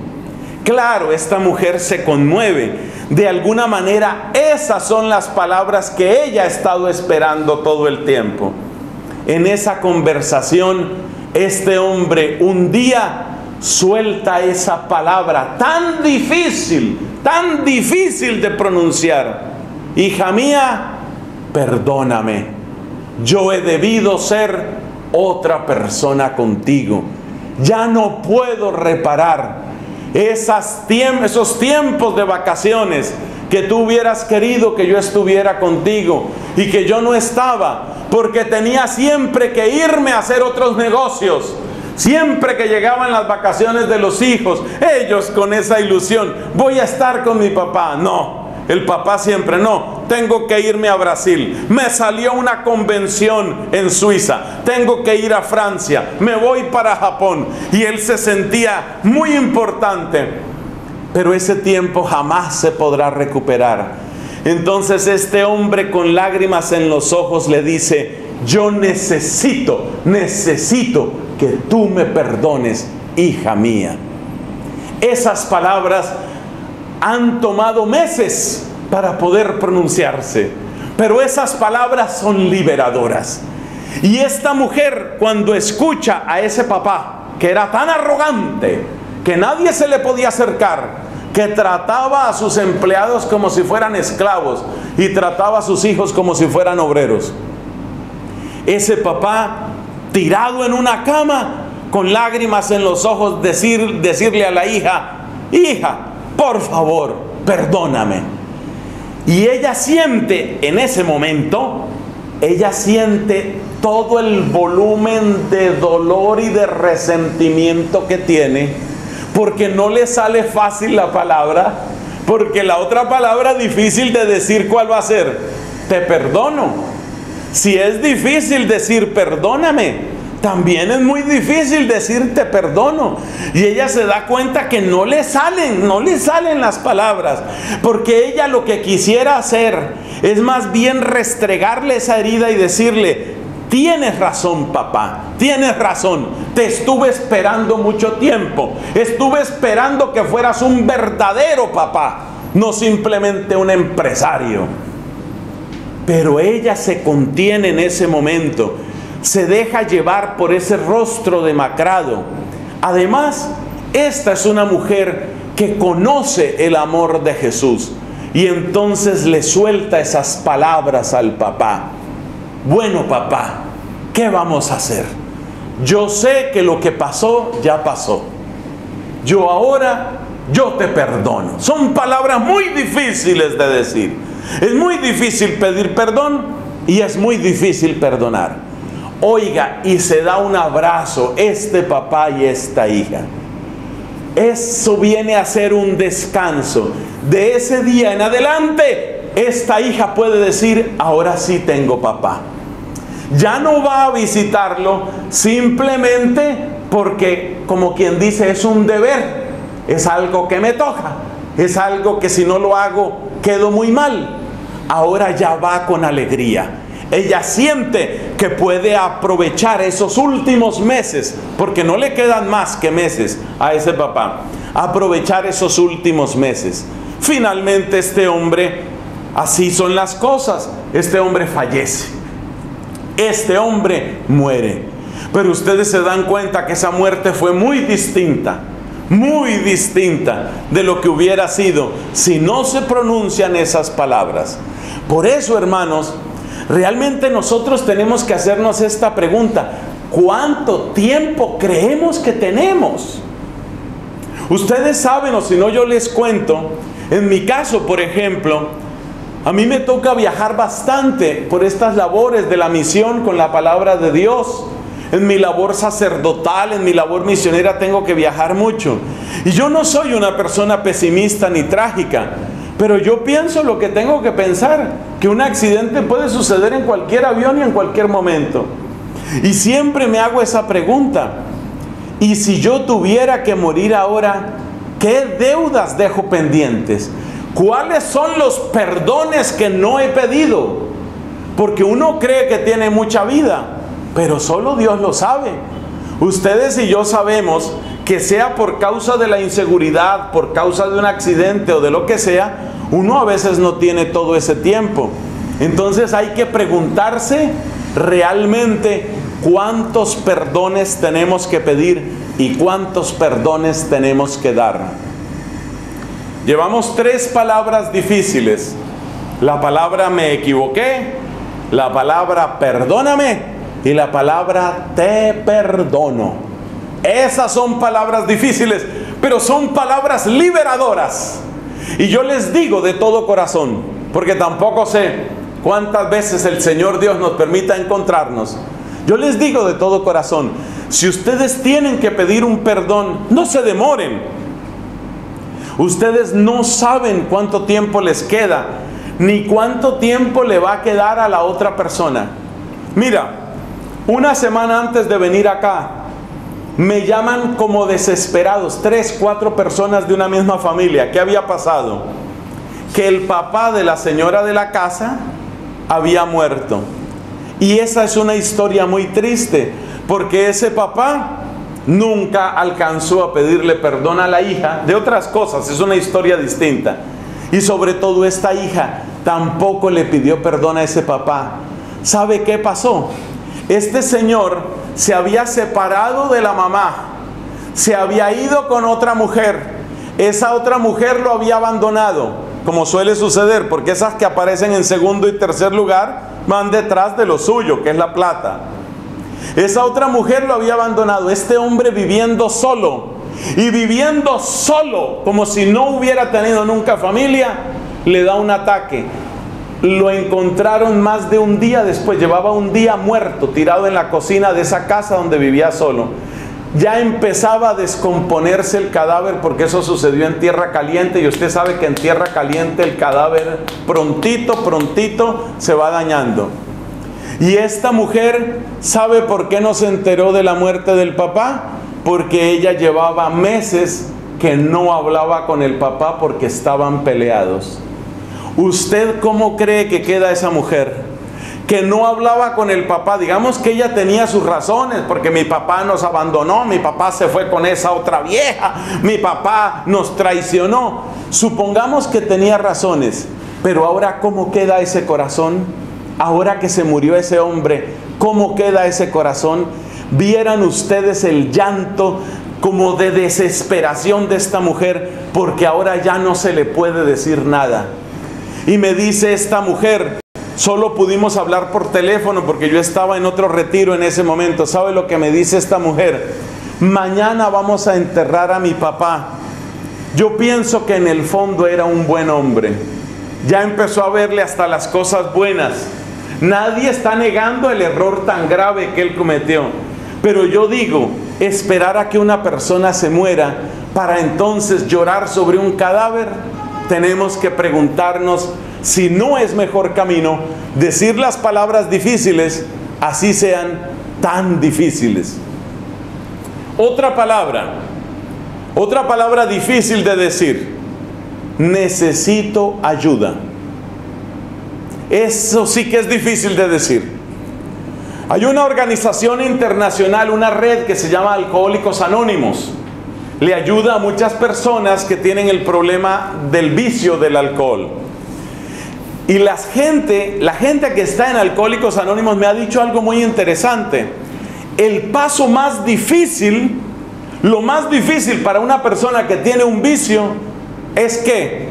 Claro, esta mujer se conmueve. De alguna manera, esas son las palabras que ella ha estado esperando todo el tiempo. En esa conversación, este hombre un día suelta esa palabra tan difícil de pronunciar. Hija mía, perdóname. Yo he debido ser otra persona contigo. Ya no puedo reparar esos tiempos de vacaciones que tú hubieras querido que yo estuviera contigo y que yo no estaba, porque tenía siempre que irme a hacer otros negocios. Siempre que llegaban las vacaciones de los hijos, ellos con esa ilusión: voy a estar con mi papá. No, el papá siempre: no, tengo que irme a Brasil, me salió una convención en Suiza, tengo que ir a Francia, me voy para Japón. Y él se sentía muy importante, pero ese tiempo jamás se podrá recuperar. Entonces este hombre, con lágrimas en los ojos, le dice: yo necesito que tú me perdones, hija mía. Esas palabras han tomado meses para poder pronunciarse, pero esas palabras son liberadoras. Y esta mujer, cuando escucha a ese papá, que era tan arrogante, que nadie se le podía acercar, que trataba a sus empleados como si fueran esclavos y trataba a sus hijos como si fueran obreros, ese papá, tirado en una cama, con lágrimas en los ojos, decirle a la hija: hija, por favor, perdóname. Y ella siente, en ese momento, ella siente todo el volumen de dolor y de resentimiento que tiene, porque no le sale fácil la palabra, porque la otra palabra difícil de decir, ¿cuál va a ser? Te perdono. Si es difícil decir perdóname, también es muy difícil decir te perdono. Y ella se da cuenta que no le salen las palabras, porque ella lo que quisiera hacer es más bien restregarle esa herida y decirle: tienes razón, papá, tienes razón, te estuve esperando mucho tiempo, estuve esperando que fueras un verdadero papá, no simplemente un empresario. Pero ella se contiene en ese momento, se deja llevar por ese rostro demacrado. Además, esta es una mujer que conoce el amor de Jesús, y entonces le suelta esas palabras al papá: bueno, papá, ¿qué vamos a hacer? Yo sé que lo que pasó, ya pasó. Yo te perdono. Son palabras muy difíciles de decir. Es muy difícil pedir perdón y es muy difícil perdonar. Oiga, y se da un abrazo este papá y esta hija. Eso viene a ser un descanso. De ese día en adelante, esta hija puede decir: ahora sí tengo papá. Ya no va a visitarlo simplemente porque, como quien dice, es un deber, es algo que me toca, es algo que si no lo hago quedo muy mal. Ahora ya va con alegría. Ella siente que puede aprovechar esos últimos meses, porque no le quedan más que meses a ese papá. Aprovechar esos últimos meses. Finalmente este hombre, así son las cosas, este hombre fallece. Este hombre muere. Pero ustedes se dan cuenta que esa muerte fue muy distinta de lo que hubiera sido si no se pronuncian esas palabras. Por eso, hermanos, realmente nosotros tenemos que hacernos esta pregunta: ¿cuánto tiempo creemos que tenemos? Ustedes saben, o si no yo les cuento, en mi caso, por ejemplo, A mí me toca viajar bastante por estas labores de la misión con la palabra de Dios. En mi labor sacerdotal, en mi labor misionera, tengo que viajar mucho. Y yo no soy una persona pesimista ni trágica, pero yo pienso lo que tengo que pensar, que un accidente puede suceder en cualquier avión y en cualquier momento. Y siempre me hago esa pregunta: ¿y si yo tuviera que morir ahora, qué deudas dejo pendientes? ¿Cuáles son los perdones que no he pedido? Porque uno cree que tiene mucha vida, pero solo Dios lo sabe. Ustedes y yo sabemos que, sea por causa de la inseguridad, por causa de un accidente o de lo que sea, uno a veces no tiene todo ese tiempo. Entonces hay que preguntarse realmente cuántos perdones tenemos que pedir y cuántos perdones tenemos que dar. Llevamos 3 palabras difíciles: la palabra me equivoqué, la palabra perdóname y la palabra te perdono. Esas son palabras difíciles, pero son palabras liberadoras. Y yo les digo de todo corazón, porque tampoco sé cuántas veces el Señor Dios nos permita encontrarnos. Yo les digo de todo corazón, si ustedes tienen que pedir un perdón, no se demoren. Ustedes no saben cuánto tiempo les queda, ni cuánto tiempo le va a quedar a la otra persona. Mira, una semana antes de venir acá, me llaman como desesperados, 3, 4 personas de una misma familia. ¿Qué había pasado? Que el papá de la señora de la casa había muerto. Y esa es una historia muy triste, porque ese papá nunca alcanzó a pedirle perdón a la hija de otras cosas. Es una historia distinta. Y sobre todo esta hija tampoco le pidió perdón a ese papá. ¿Sabe qué pasó? Este señor se había separado de la mamá, se había ido con otra mujer, esa otra mujer lo había abandonado, como suele suceder, porque esas que aparecen en segundo y tercer lugar van detrás de lo suyo, que es la plata. Esa otra mujer lo había abandonado, este hombre viviendo solo, y viviendo solo, como si no hubiera tenido nunca familia, le da un ataque. Lo encontraron más de un día después, llevaba un día muerto, tirado en la cocina de esa casa donde vivía solo. Ya empezaba a descomponerse el cadáver, porque eso sucedió en tierra caliente, y usted sabe que en tierra caliente el cadáver prontito se va dañando. Y esta mujer, ¿sabe por qué no se enteró de la muerte del papá? Porque ella llevaba meses que no hablaba con el papá porque estaban peleados. ¿Usted cómo cree que queda esa mujer? Que no hablaba con el papá. Digamos que ella tenía sus razones, porque mi papá nos abandonó, mi papá se fue con esa otra vieja, mi papá nos traicionó. Supongamos que tenía razones, pero ahora ¿cómo queda ese corazón? Ahora que se murió ese hombre, ¿cómo queda ese corazón? Vieran ustedes el llanto como de desesperación de esta mujer, porque ahora ya no se le puede decir nada. Y me dice esta mujer, solo pudimos hablar por teléfono porque yo estaba en otro retiro en ese momento. ¿Sabe lo que me dice esta mujer? Mañana vamos a enterrar a mi papá. Yo pienso que en el fondo era un buen hombre. Ya empezó a verle hasta las cosas buenas. Nadie está negando el error tan grave que él cometió. Pero yo digo, esperar a que una persona se muera para entonces llorar sobre un cadáver. Tenemos que preguntarnos si no es mejor camino decir las palabras difíciles, así sean tan difíciles. Otra palabra difícil de decir: necesito ayuda. Eso sí que es difícil de decir. Hay una organización internacional, una red que se llama Alcohólicos Anónimos. Le ayuda a muchas personas que tienen el problema del vicio del alcohol. Y la gente que está en Alcohólicos Anónimos me ha dicho algo muy interesante. El paso más difícil, lo más difícil para una persona que tiene un vicio, es que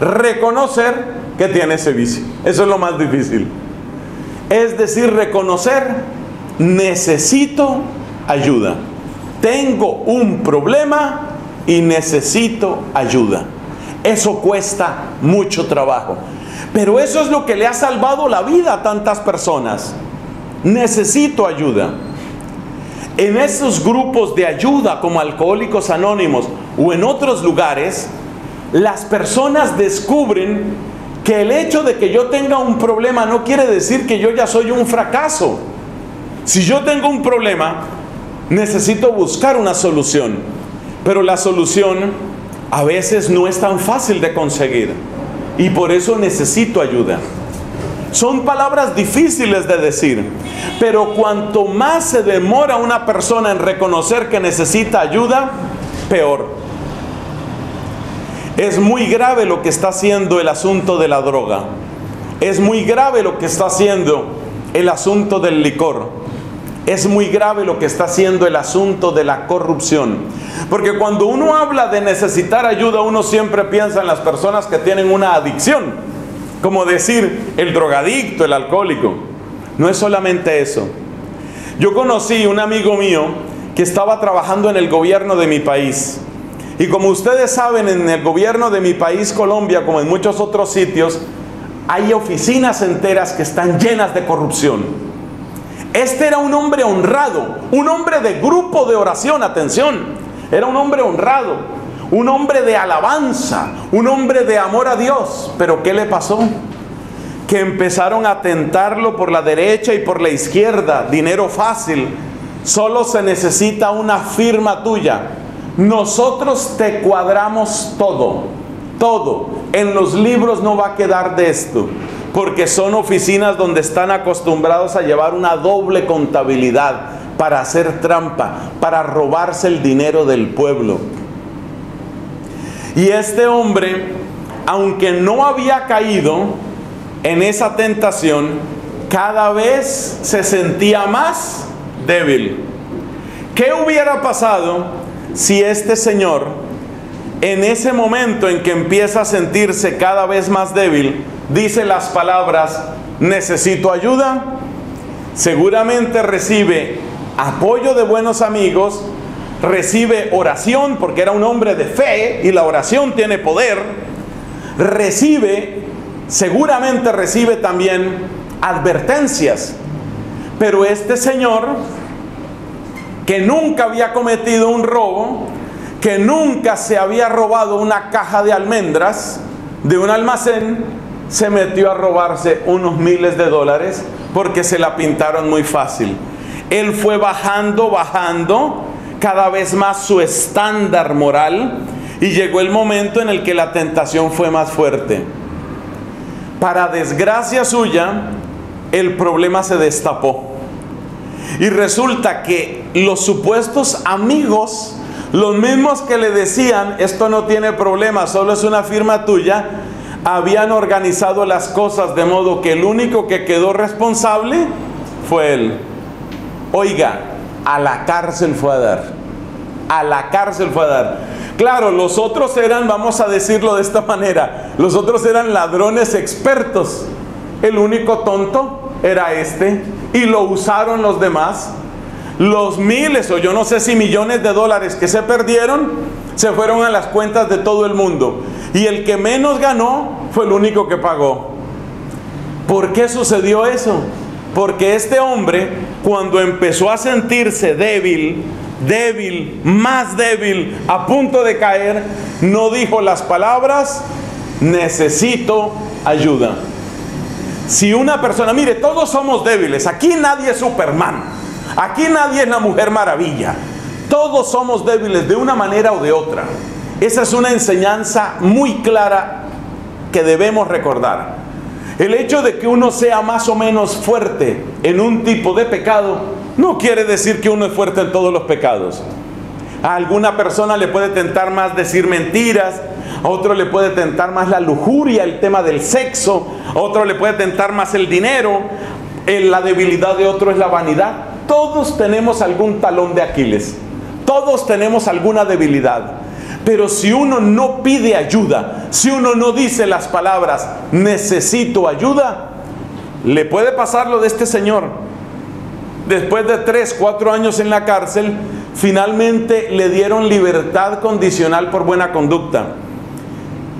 reconocer que tiene ese vicio. Eso es lo más difícil. Es decir, reconocer, necesito ayuda. Tengo un problema y necesito ayuda. Eso cuesta mucho trabajo. Pero eso es lo que le ha salvado la vida a tantas personas. Necesito ayuda. En esos grupos de ayuda como Alcohólicos Anónimos o en otros lugares, las personas descubren que el hecho de que yo tenga un problema no quiere decir que yo ya soy un fracaso. Si yo tengo un problema, necesito buscar una solución. Pero la solución a veces no es tan fácil de conseguir. Y por eso necesito ayuda. Son palabras difíciles de decir, pero cuanto más se demora una persona en reconocer que necesita ayuda, peor. Es muy grave lo que está haciendo el asunto de la droga. Es muy grave lo que está haciendo el asunto del licor. Es muy grave lo que está haciendo el asunto de la corrupción. Porque cuando uno habla de necesitar ayuda, uno siempre piensa en las personas que tienen una adicción. Como decir, el drogadicto, el alcohólico. No es solamente eso. Yo conocí un amigo mío que estaba trabajando en el gobierno de mi país. Y como ustedes saben, en el gobierno de mi país, Colombia, como en muchos otros sitios, hay oficinas enteras que están llenas de corrupción. Este era un hombre honrado, un hombre de grupo de oración, atención. Era un hombre honrado. Un hombre de alabanza, un hombre de amor a Dios. ¿Pero qué le pasó? Que empezaron a tentarlo por la derecha y por la izquierda. Dinero fácil. Solo se necesita una firma tuya. Nosotros te cuadramos todo. Todo. En los libros no va a quedar de esto. Porque son oficinas donde están acostumbrados a llevar una doble contabilidad. Para hacer trampa. Para robarse el dinero del pueblo. Y este hombre, aunque no había caído en esa tentación, cada vez se sentía más débil. ¿Qué hubiera pasado si este señor, en ese momento en que empieza a sentirse cada vez más débil, dice las palabras, necesito ayuda? Seguramente recibe apoyo de buenos amigos, recibe oración porque era un hombre de fe y la oración tiene poder. Recibe, seguramente recibe también advertencias. Pero este señor que nunca había cometido un robo, que nunca se había robado una caja de almendras de un almacén, se metió a robarse unos miles de dólares porque se la pintaron muy fácil. Él fue bajando cada vez más su estándar moral y llegó el momento en el que la tentación fue más fuerte. Para desgracia suya, el problema se destapó. Y resulta que los supuestos amigos, los mismos que le decían, esto no tiene problema, solo es una firma tuya, habían organizado las cosas de modo que el único que quedó responsable fue él. Oiga, a la cárcel fue a dar. A la cárcel fue a dar. Claro, los otros eran, vamos a decirlo de esta manera, los otros eran ladrones expertos. El único tonto era este. Y lo usaron los demás. Los miles o yo no sé si millones de dólares que se perdieron, se fueron a las cuentas de todo el mundo. Y el que menos ganó fue el único que pagó. ¿Por qué sucedió eso? Porque este hombre, cuando empezó a sentirse más débil, a punto de caer, no dijo las palabras, necesito ayuda. Si una persona, mire, todos somos débiles, aquí nadie es Superman, aquí nadie es la Mujer Maravilla, todos somos débiles de una manera o de otra. Esa es una enseñanza muy clara que debemos recordar. El hecho de que uno sea más o menos fuerte en un tipo de pecado no quiere decir que uno es fuerte en todos los pecados. A alguna persona le puede tentar más decir mentiras, a otro le puede tentar más la lujuria, el tema del sexo, a otro le puede tentar más el dinero, la debilidad de otro es la vanidad. Todos tenemos algún talón de Aquiles, todos tenemos alguna debilidad. Pero si uno no pide ayuda, si uno no dice las palabras, necesito ayuda, le puede pasar lo de este señor. Después de 3 o 4 años en la cárcel, finalmente le dieron libertad condicional por buena conducta.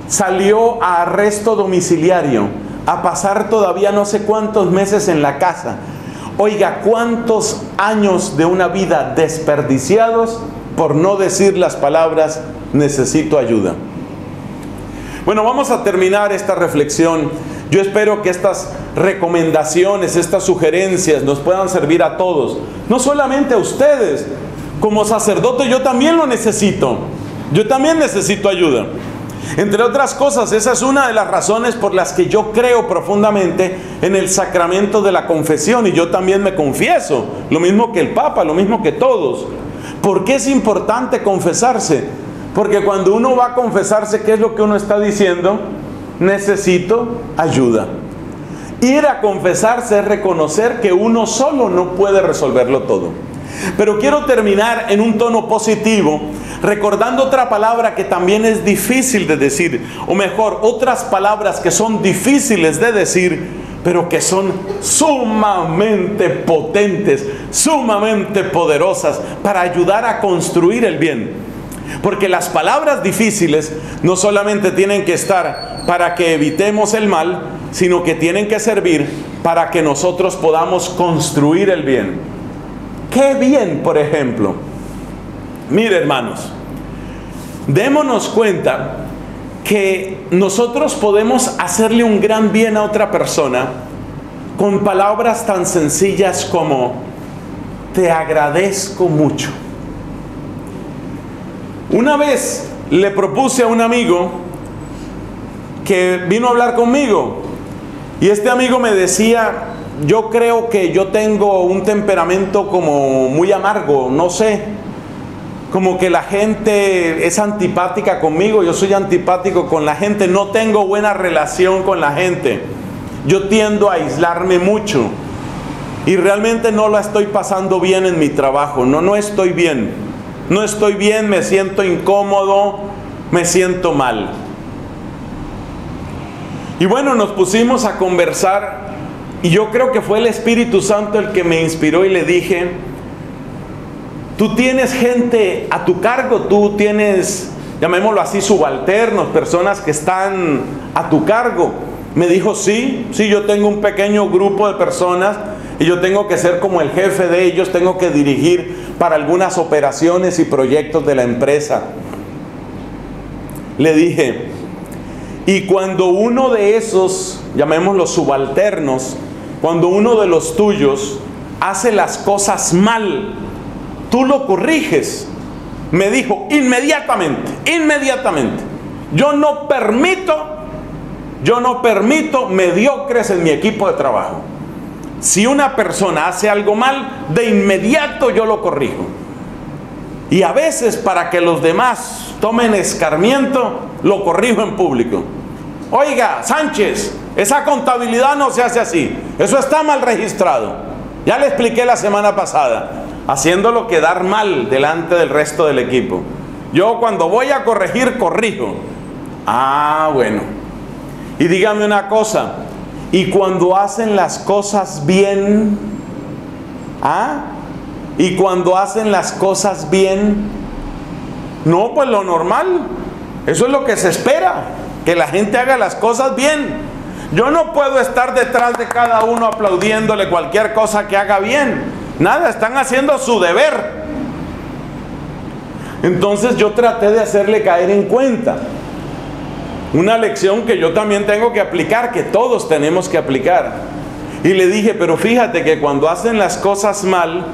Salió a arresto domiciliario. a pasar todavía no sé cuántos meses en la casa. Oiga, cuántos años de una vida desperdiciados por no decir las palabras, necesito ayuda. Bueno, vamos a terminar esta reflexión. Yo espero que estas recomendaciones, estas sugerencias nos puedan servir a todos. No solamente a ustedes. Como sacerdote yo también lo necesito. Yo también necesito ayuda. Entre otras cosas, esa es una de las razones por las que yo creo profundamente en el sacramento de la confesión. Y yo también me confieso, lo mismo que el Papa, lo mismo que todos. ¿Por qué es importante confesarse? Porque cuando uno va a confesarse, ¿qué es lo que uno está diciendo? Necesito ayuda. Ir a confesarse es reconocer que uno solo no puede resolverlo todo. Pero quiero terminar en un tono positivo, recordando otra palabra que también es difícil de decir, o mejor, otras palabras que son difíciles de decir, pero que son sumamente potentes, sumamente poderosas para ayudar a construir el bien. Porque las palabras difíciles no solamente tienen que estar para que evitemos el mal, sino que tienen que servir para que nosotros podamos construir el bien. ¿Qué bien, por ejemplo? Mire, hermanos, démonos cuenta que nosotros podemos hacerle un gran bien a otra persona con palabras tan sencillas como te agradezco mucho. Una vez le propuse a un amigo que vino a hablar conmigo y este amigo me decía, yo creo que yo tengo un temperamento como muy amargo, no sé, como que la gente es antipática conmigo, yo soy antipático con la gente, no tengo buena relación con la gente, yo tiendo a aislarme mucho y realmente no la estoy pasando bien en mi trabajo, no estoy bien, me siento incómodo, me siento mal. Y bueno, nos pusimos a conversar. Y yo creo que fue el Espíritu Santo el que me inspiró y le dije, tú tienes gente a tu cargo, tú tienes, llamémoslo así, subalternos, personas que están a tu cargo. Me dijo, sí, yo tengo un pequeño grupo de personas y yo tengo que ser como el jefe de ellos, tengo que dirigir para algunas operaciones y proyectos de la empresa. Le dije, y cuando uno de esos, llamémoslos subalternos, cuando uno de los tuyos hace las cosas mal, tú lo corriges. Me dijo, inmediatamente. Yo no permito mediocres en mi equipo de trabajo. Si una persona hace algo mal, de inmediato yo lo corrijo. Y a veces para que los demás tomen escarmiento, lo corrijo en público. Oiga, Sánchez, esa contabilidad no se hace así. Eso está mal registrado. Ya le expliqué la semana pasada, haciéndolo quedar mal delante del resto del equipo. Yo cuando voy a corregir, corrijo. Ah, bueno. Y dígame una cosa. Y cuando hacen las cosas bien, no, pues lo normal. Eso es lo que se espera. Que la gente haga las cosas bien. Yo no puedo estar detrás de cada uno aplaudiéndole cualquier cosa que haga bien. Nada, están haciendo su deber. Entonces yo traté de hacerle caer en cuenta. Una lección que yo también tengo que aplicar, que todos tenemos que aplicar. Y le dije, pero fíjate que cuando hacen las cosas mal,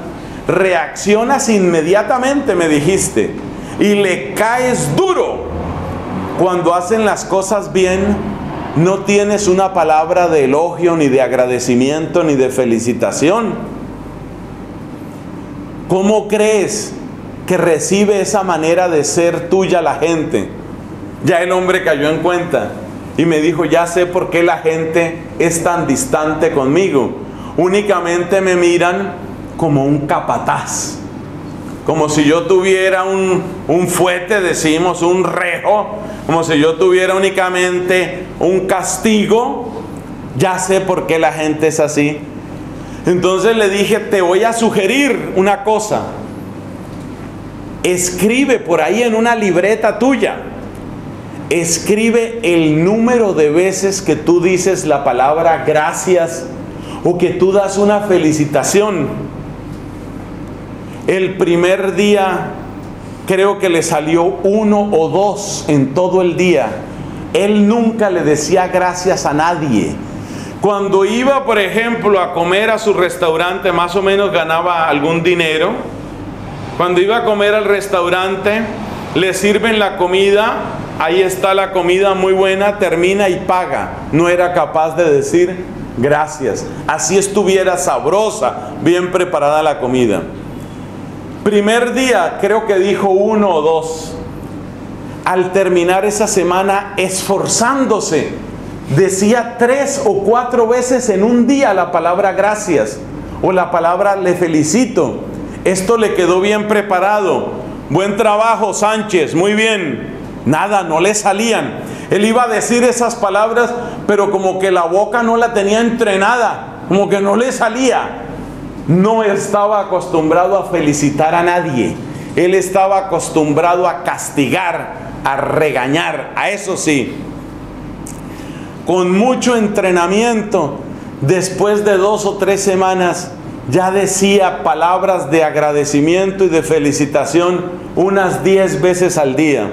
reaccionas inmediatamente, me dijiste. Y le caes duro. Cuando hacen las cosas bien, no tienes una palabra de elogio, ni de agradecimiento, ni de felicitación. ¿Cómo crees que recibe esa manera de ser tuya la gente? Ya el hombre cayó en cuenta y me dijo, ya sé por qué la gente es tan distante conmigo. Únicamente me miran como un capataz. Como si yo tuviera un fuete, decimos, un rejo. Como si yo tuviera únicamente un castigo. Ya sé por qué la gente es así. Entonces le dije, te voy a sugerir una cosa. Escribe por ahí en una libreta tuya. Escribe el número de veces que tú dices la palabra gracias o que tú das una felicitación. El primer día creo que le salió 1 o 2 en todo el día. Él nunca le decía gracias a nadie. Cuando iba, por ejemplo, a comer a su restaurante, más o menos ganaba algún dinero. Cuando iba a comer al restaurante, le sirven la comida, ahí está la comida muy buena, termina y paga. No era capaz de decir gracias. Así estuviera sabrosa, bien preparada la comida. Primer día, creo que dijo 1 o 2. Al terminar esa semana, esforzándose, decía 3 o 4 veces en un día la palabra gracias o la palabra le felicito. Esto le quedó bien preparado. Buen trabajo, Sánchez, muy bien. Nada, no le salían. Él iba a decir esas palabras, pero como que la boca no la tenía entrenada, como que no le salía. No estaba acostumbrado a felicitar a nadie. Él estaba acostumbrado a castigar, a regañar. A eso sí. Con mucho entrenamiento, después de 2 o 3 semanas, ya decía palabras de agradecimiento y de felicitación unas 10 veces al día.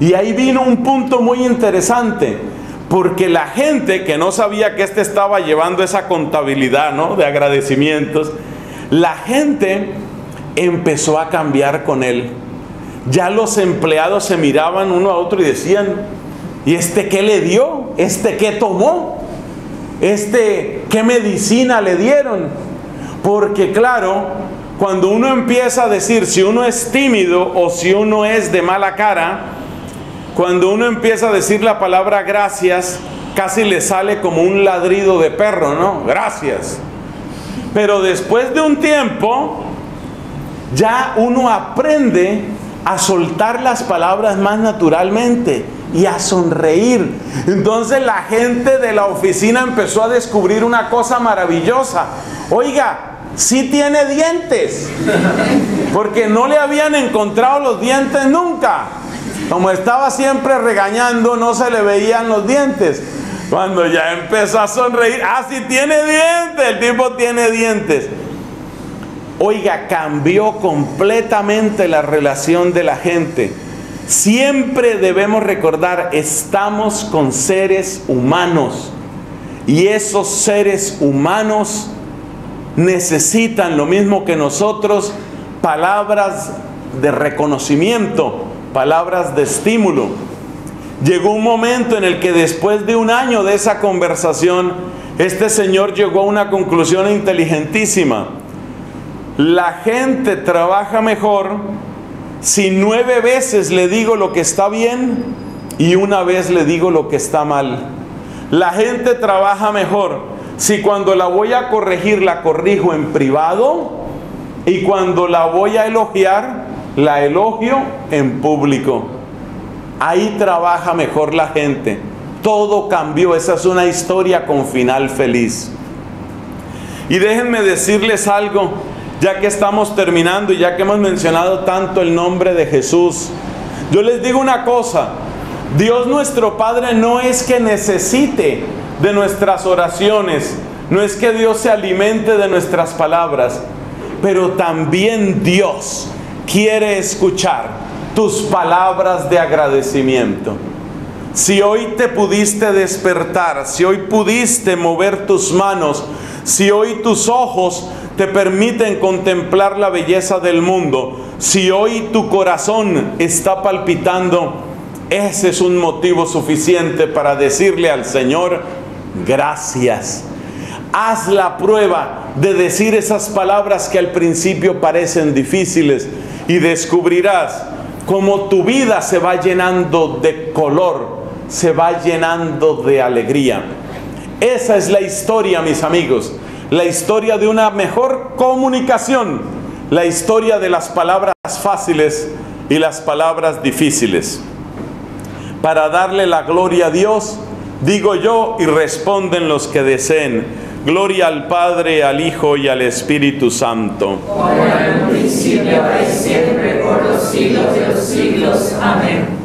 Y ahí vino un punto muy interesante, porque la gente que no sabía que estaba llevando esa contabilidad, ¿no?, de agradecimientos, la gente empezó a cambiar con él. Ya los empleados se miraban uno a otro y decían: ¿y este qué le dio? ¿Este qué tomó? ¿Este qué medicina le dieron? Porque claro, cuando uno empieza a decir, si uno es tímido o si uno es de mala cara, cuando uno empieza a decir la palabra gracias, casi le sale como un ladrido de perro, ¿no? Gracias. Pero después de un tiempo, ya uno aprende a soltar las palabras más naturalmente y a sonreír. Entonces la gente de la oficina empezó a descubrir una cosa maravillosa. Oiga, sí tiene dientes, porque no le habían encontrado los dientes nunca. Como estaba siempre regañando, no se le veían los dientes. Cuando ya empezó a sonreír, ah, sí tiene dientes, el tipo tiene dientes. Oiga, cambió completamente la relación de la gente. Siempre debemos recordar, estamos con seres humanos, y esos seres humanos necesitan lo mismo que nosotros: palabras de reconocimiento, palabras de estímulo. Llegó un momento en el que, después de un año de esa conversación, este señor llegó a una conclusión inteligentísima. La gente trabaja mejor si 9 veces le digo lo que está bien y 1 vez le digo lo que está mal. La gente trabaja mejor si cuando la voy a corregir la corrijo en privado, y cuando la voy a elogiar la elogio en público. Ahí trabaja mejor la gente. Todo cambió. Esa es una historia con final feliz. Y déjenme decirles algo. Ya que estamos terminando y ya que hemos mencionado tanto el nombre de Jesús, yo les digo una cosa: Dios nuestro Padre no es que necesite de nuestras oraciones, no es que Dios se alimente de nuestras palabras, pero también Dios quiere escuchar tus palabras de agradecimiento. Si hoy te pudiste despertar, si hoy pudiste mover tus manos, si hoy tus ojos te permiten contemplar la belleza del mundo, si hoy tu corazón está palpitando, ese es un motivo suficiente para decirle al Señor gracias. Haz la prueba de decir esas palabras que al principio parecen difíciles y descubrirás cómo tu vida se va llenando de color, se va llenando de alegría. Esa es la historia, mis amigos. La historia de una mejor comunicación, la historia de las palabras fáciles y las palabras difíciles. Para darle la gloria a Dios, digo yo y responden los que deseen: gloria al Padre, al Hijo y al Espíritu Santo. Como era en un principio, ahora y siempre, por los siglos de los siglos. Amén.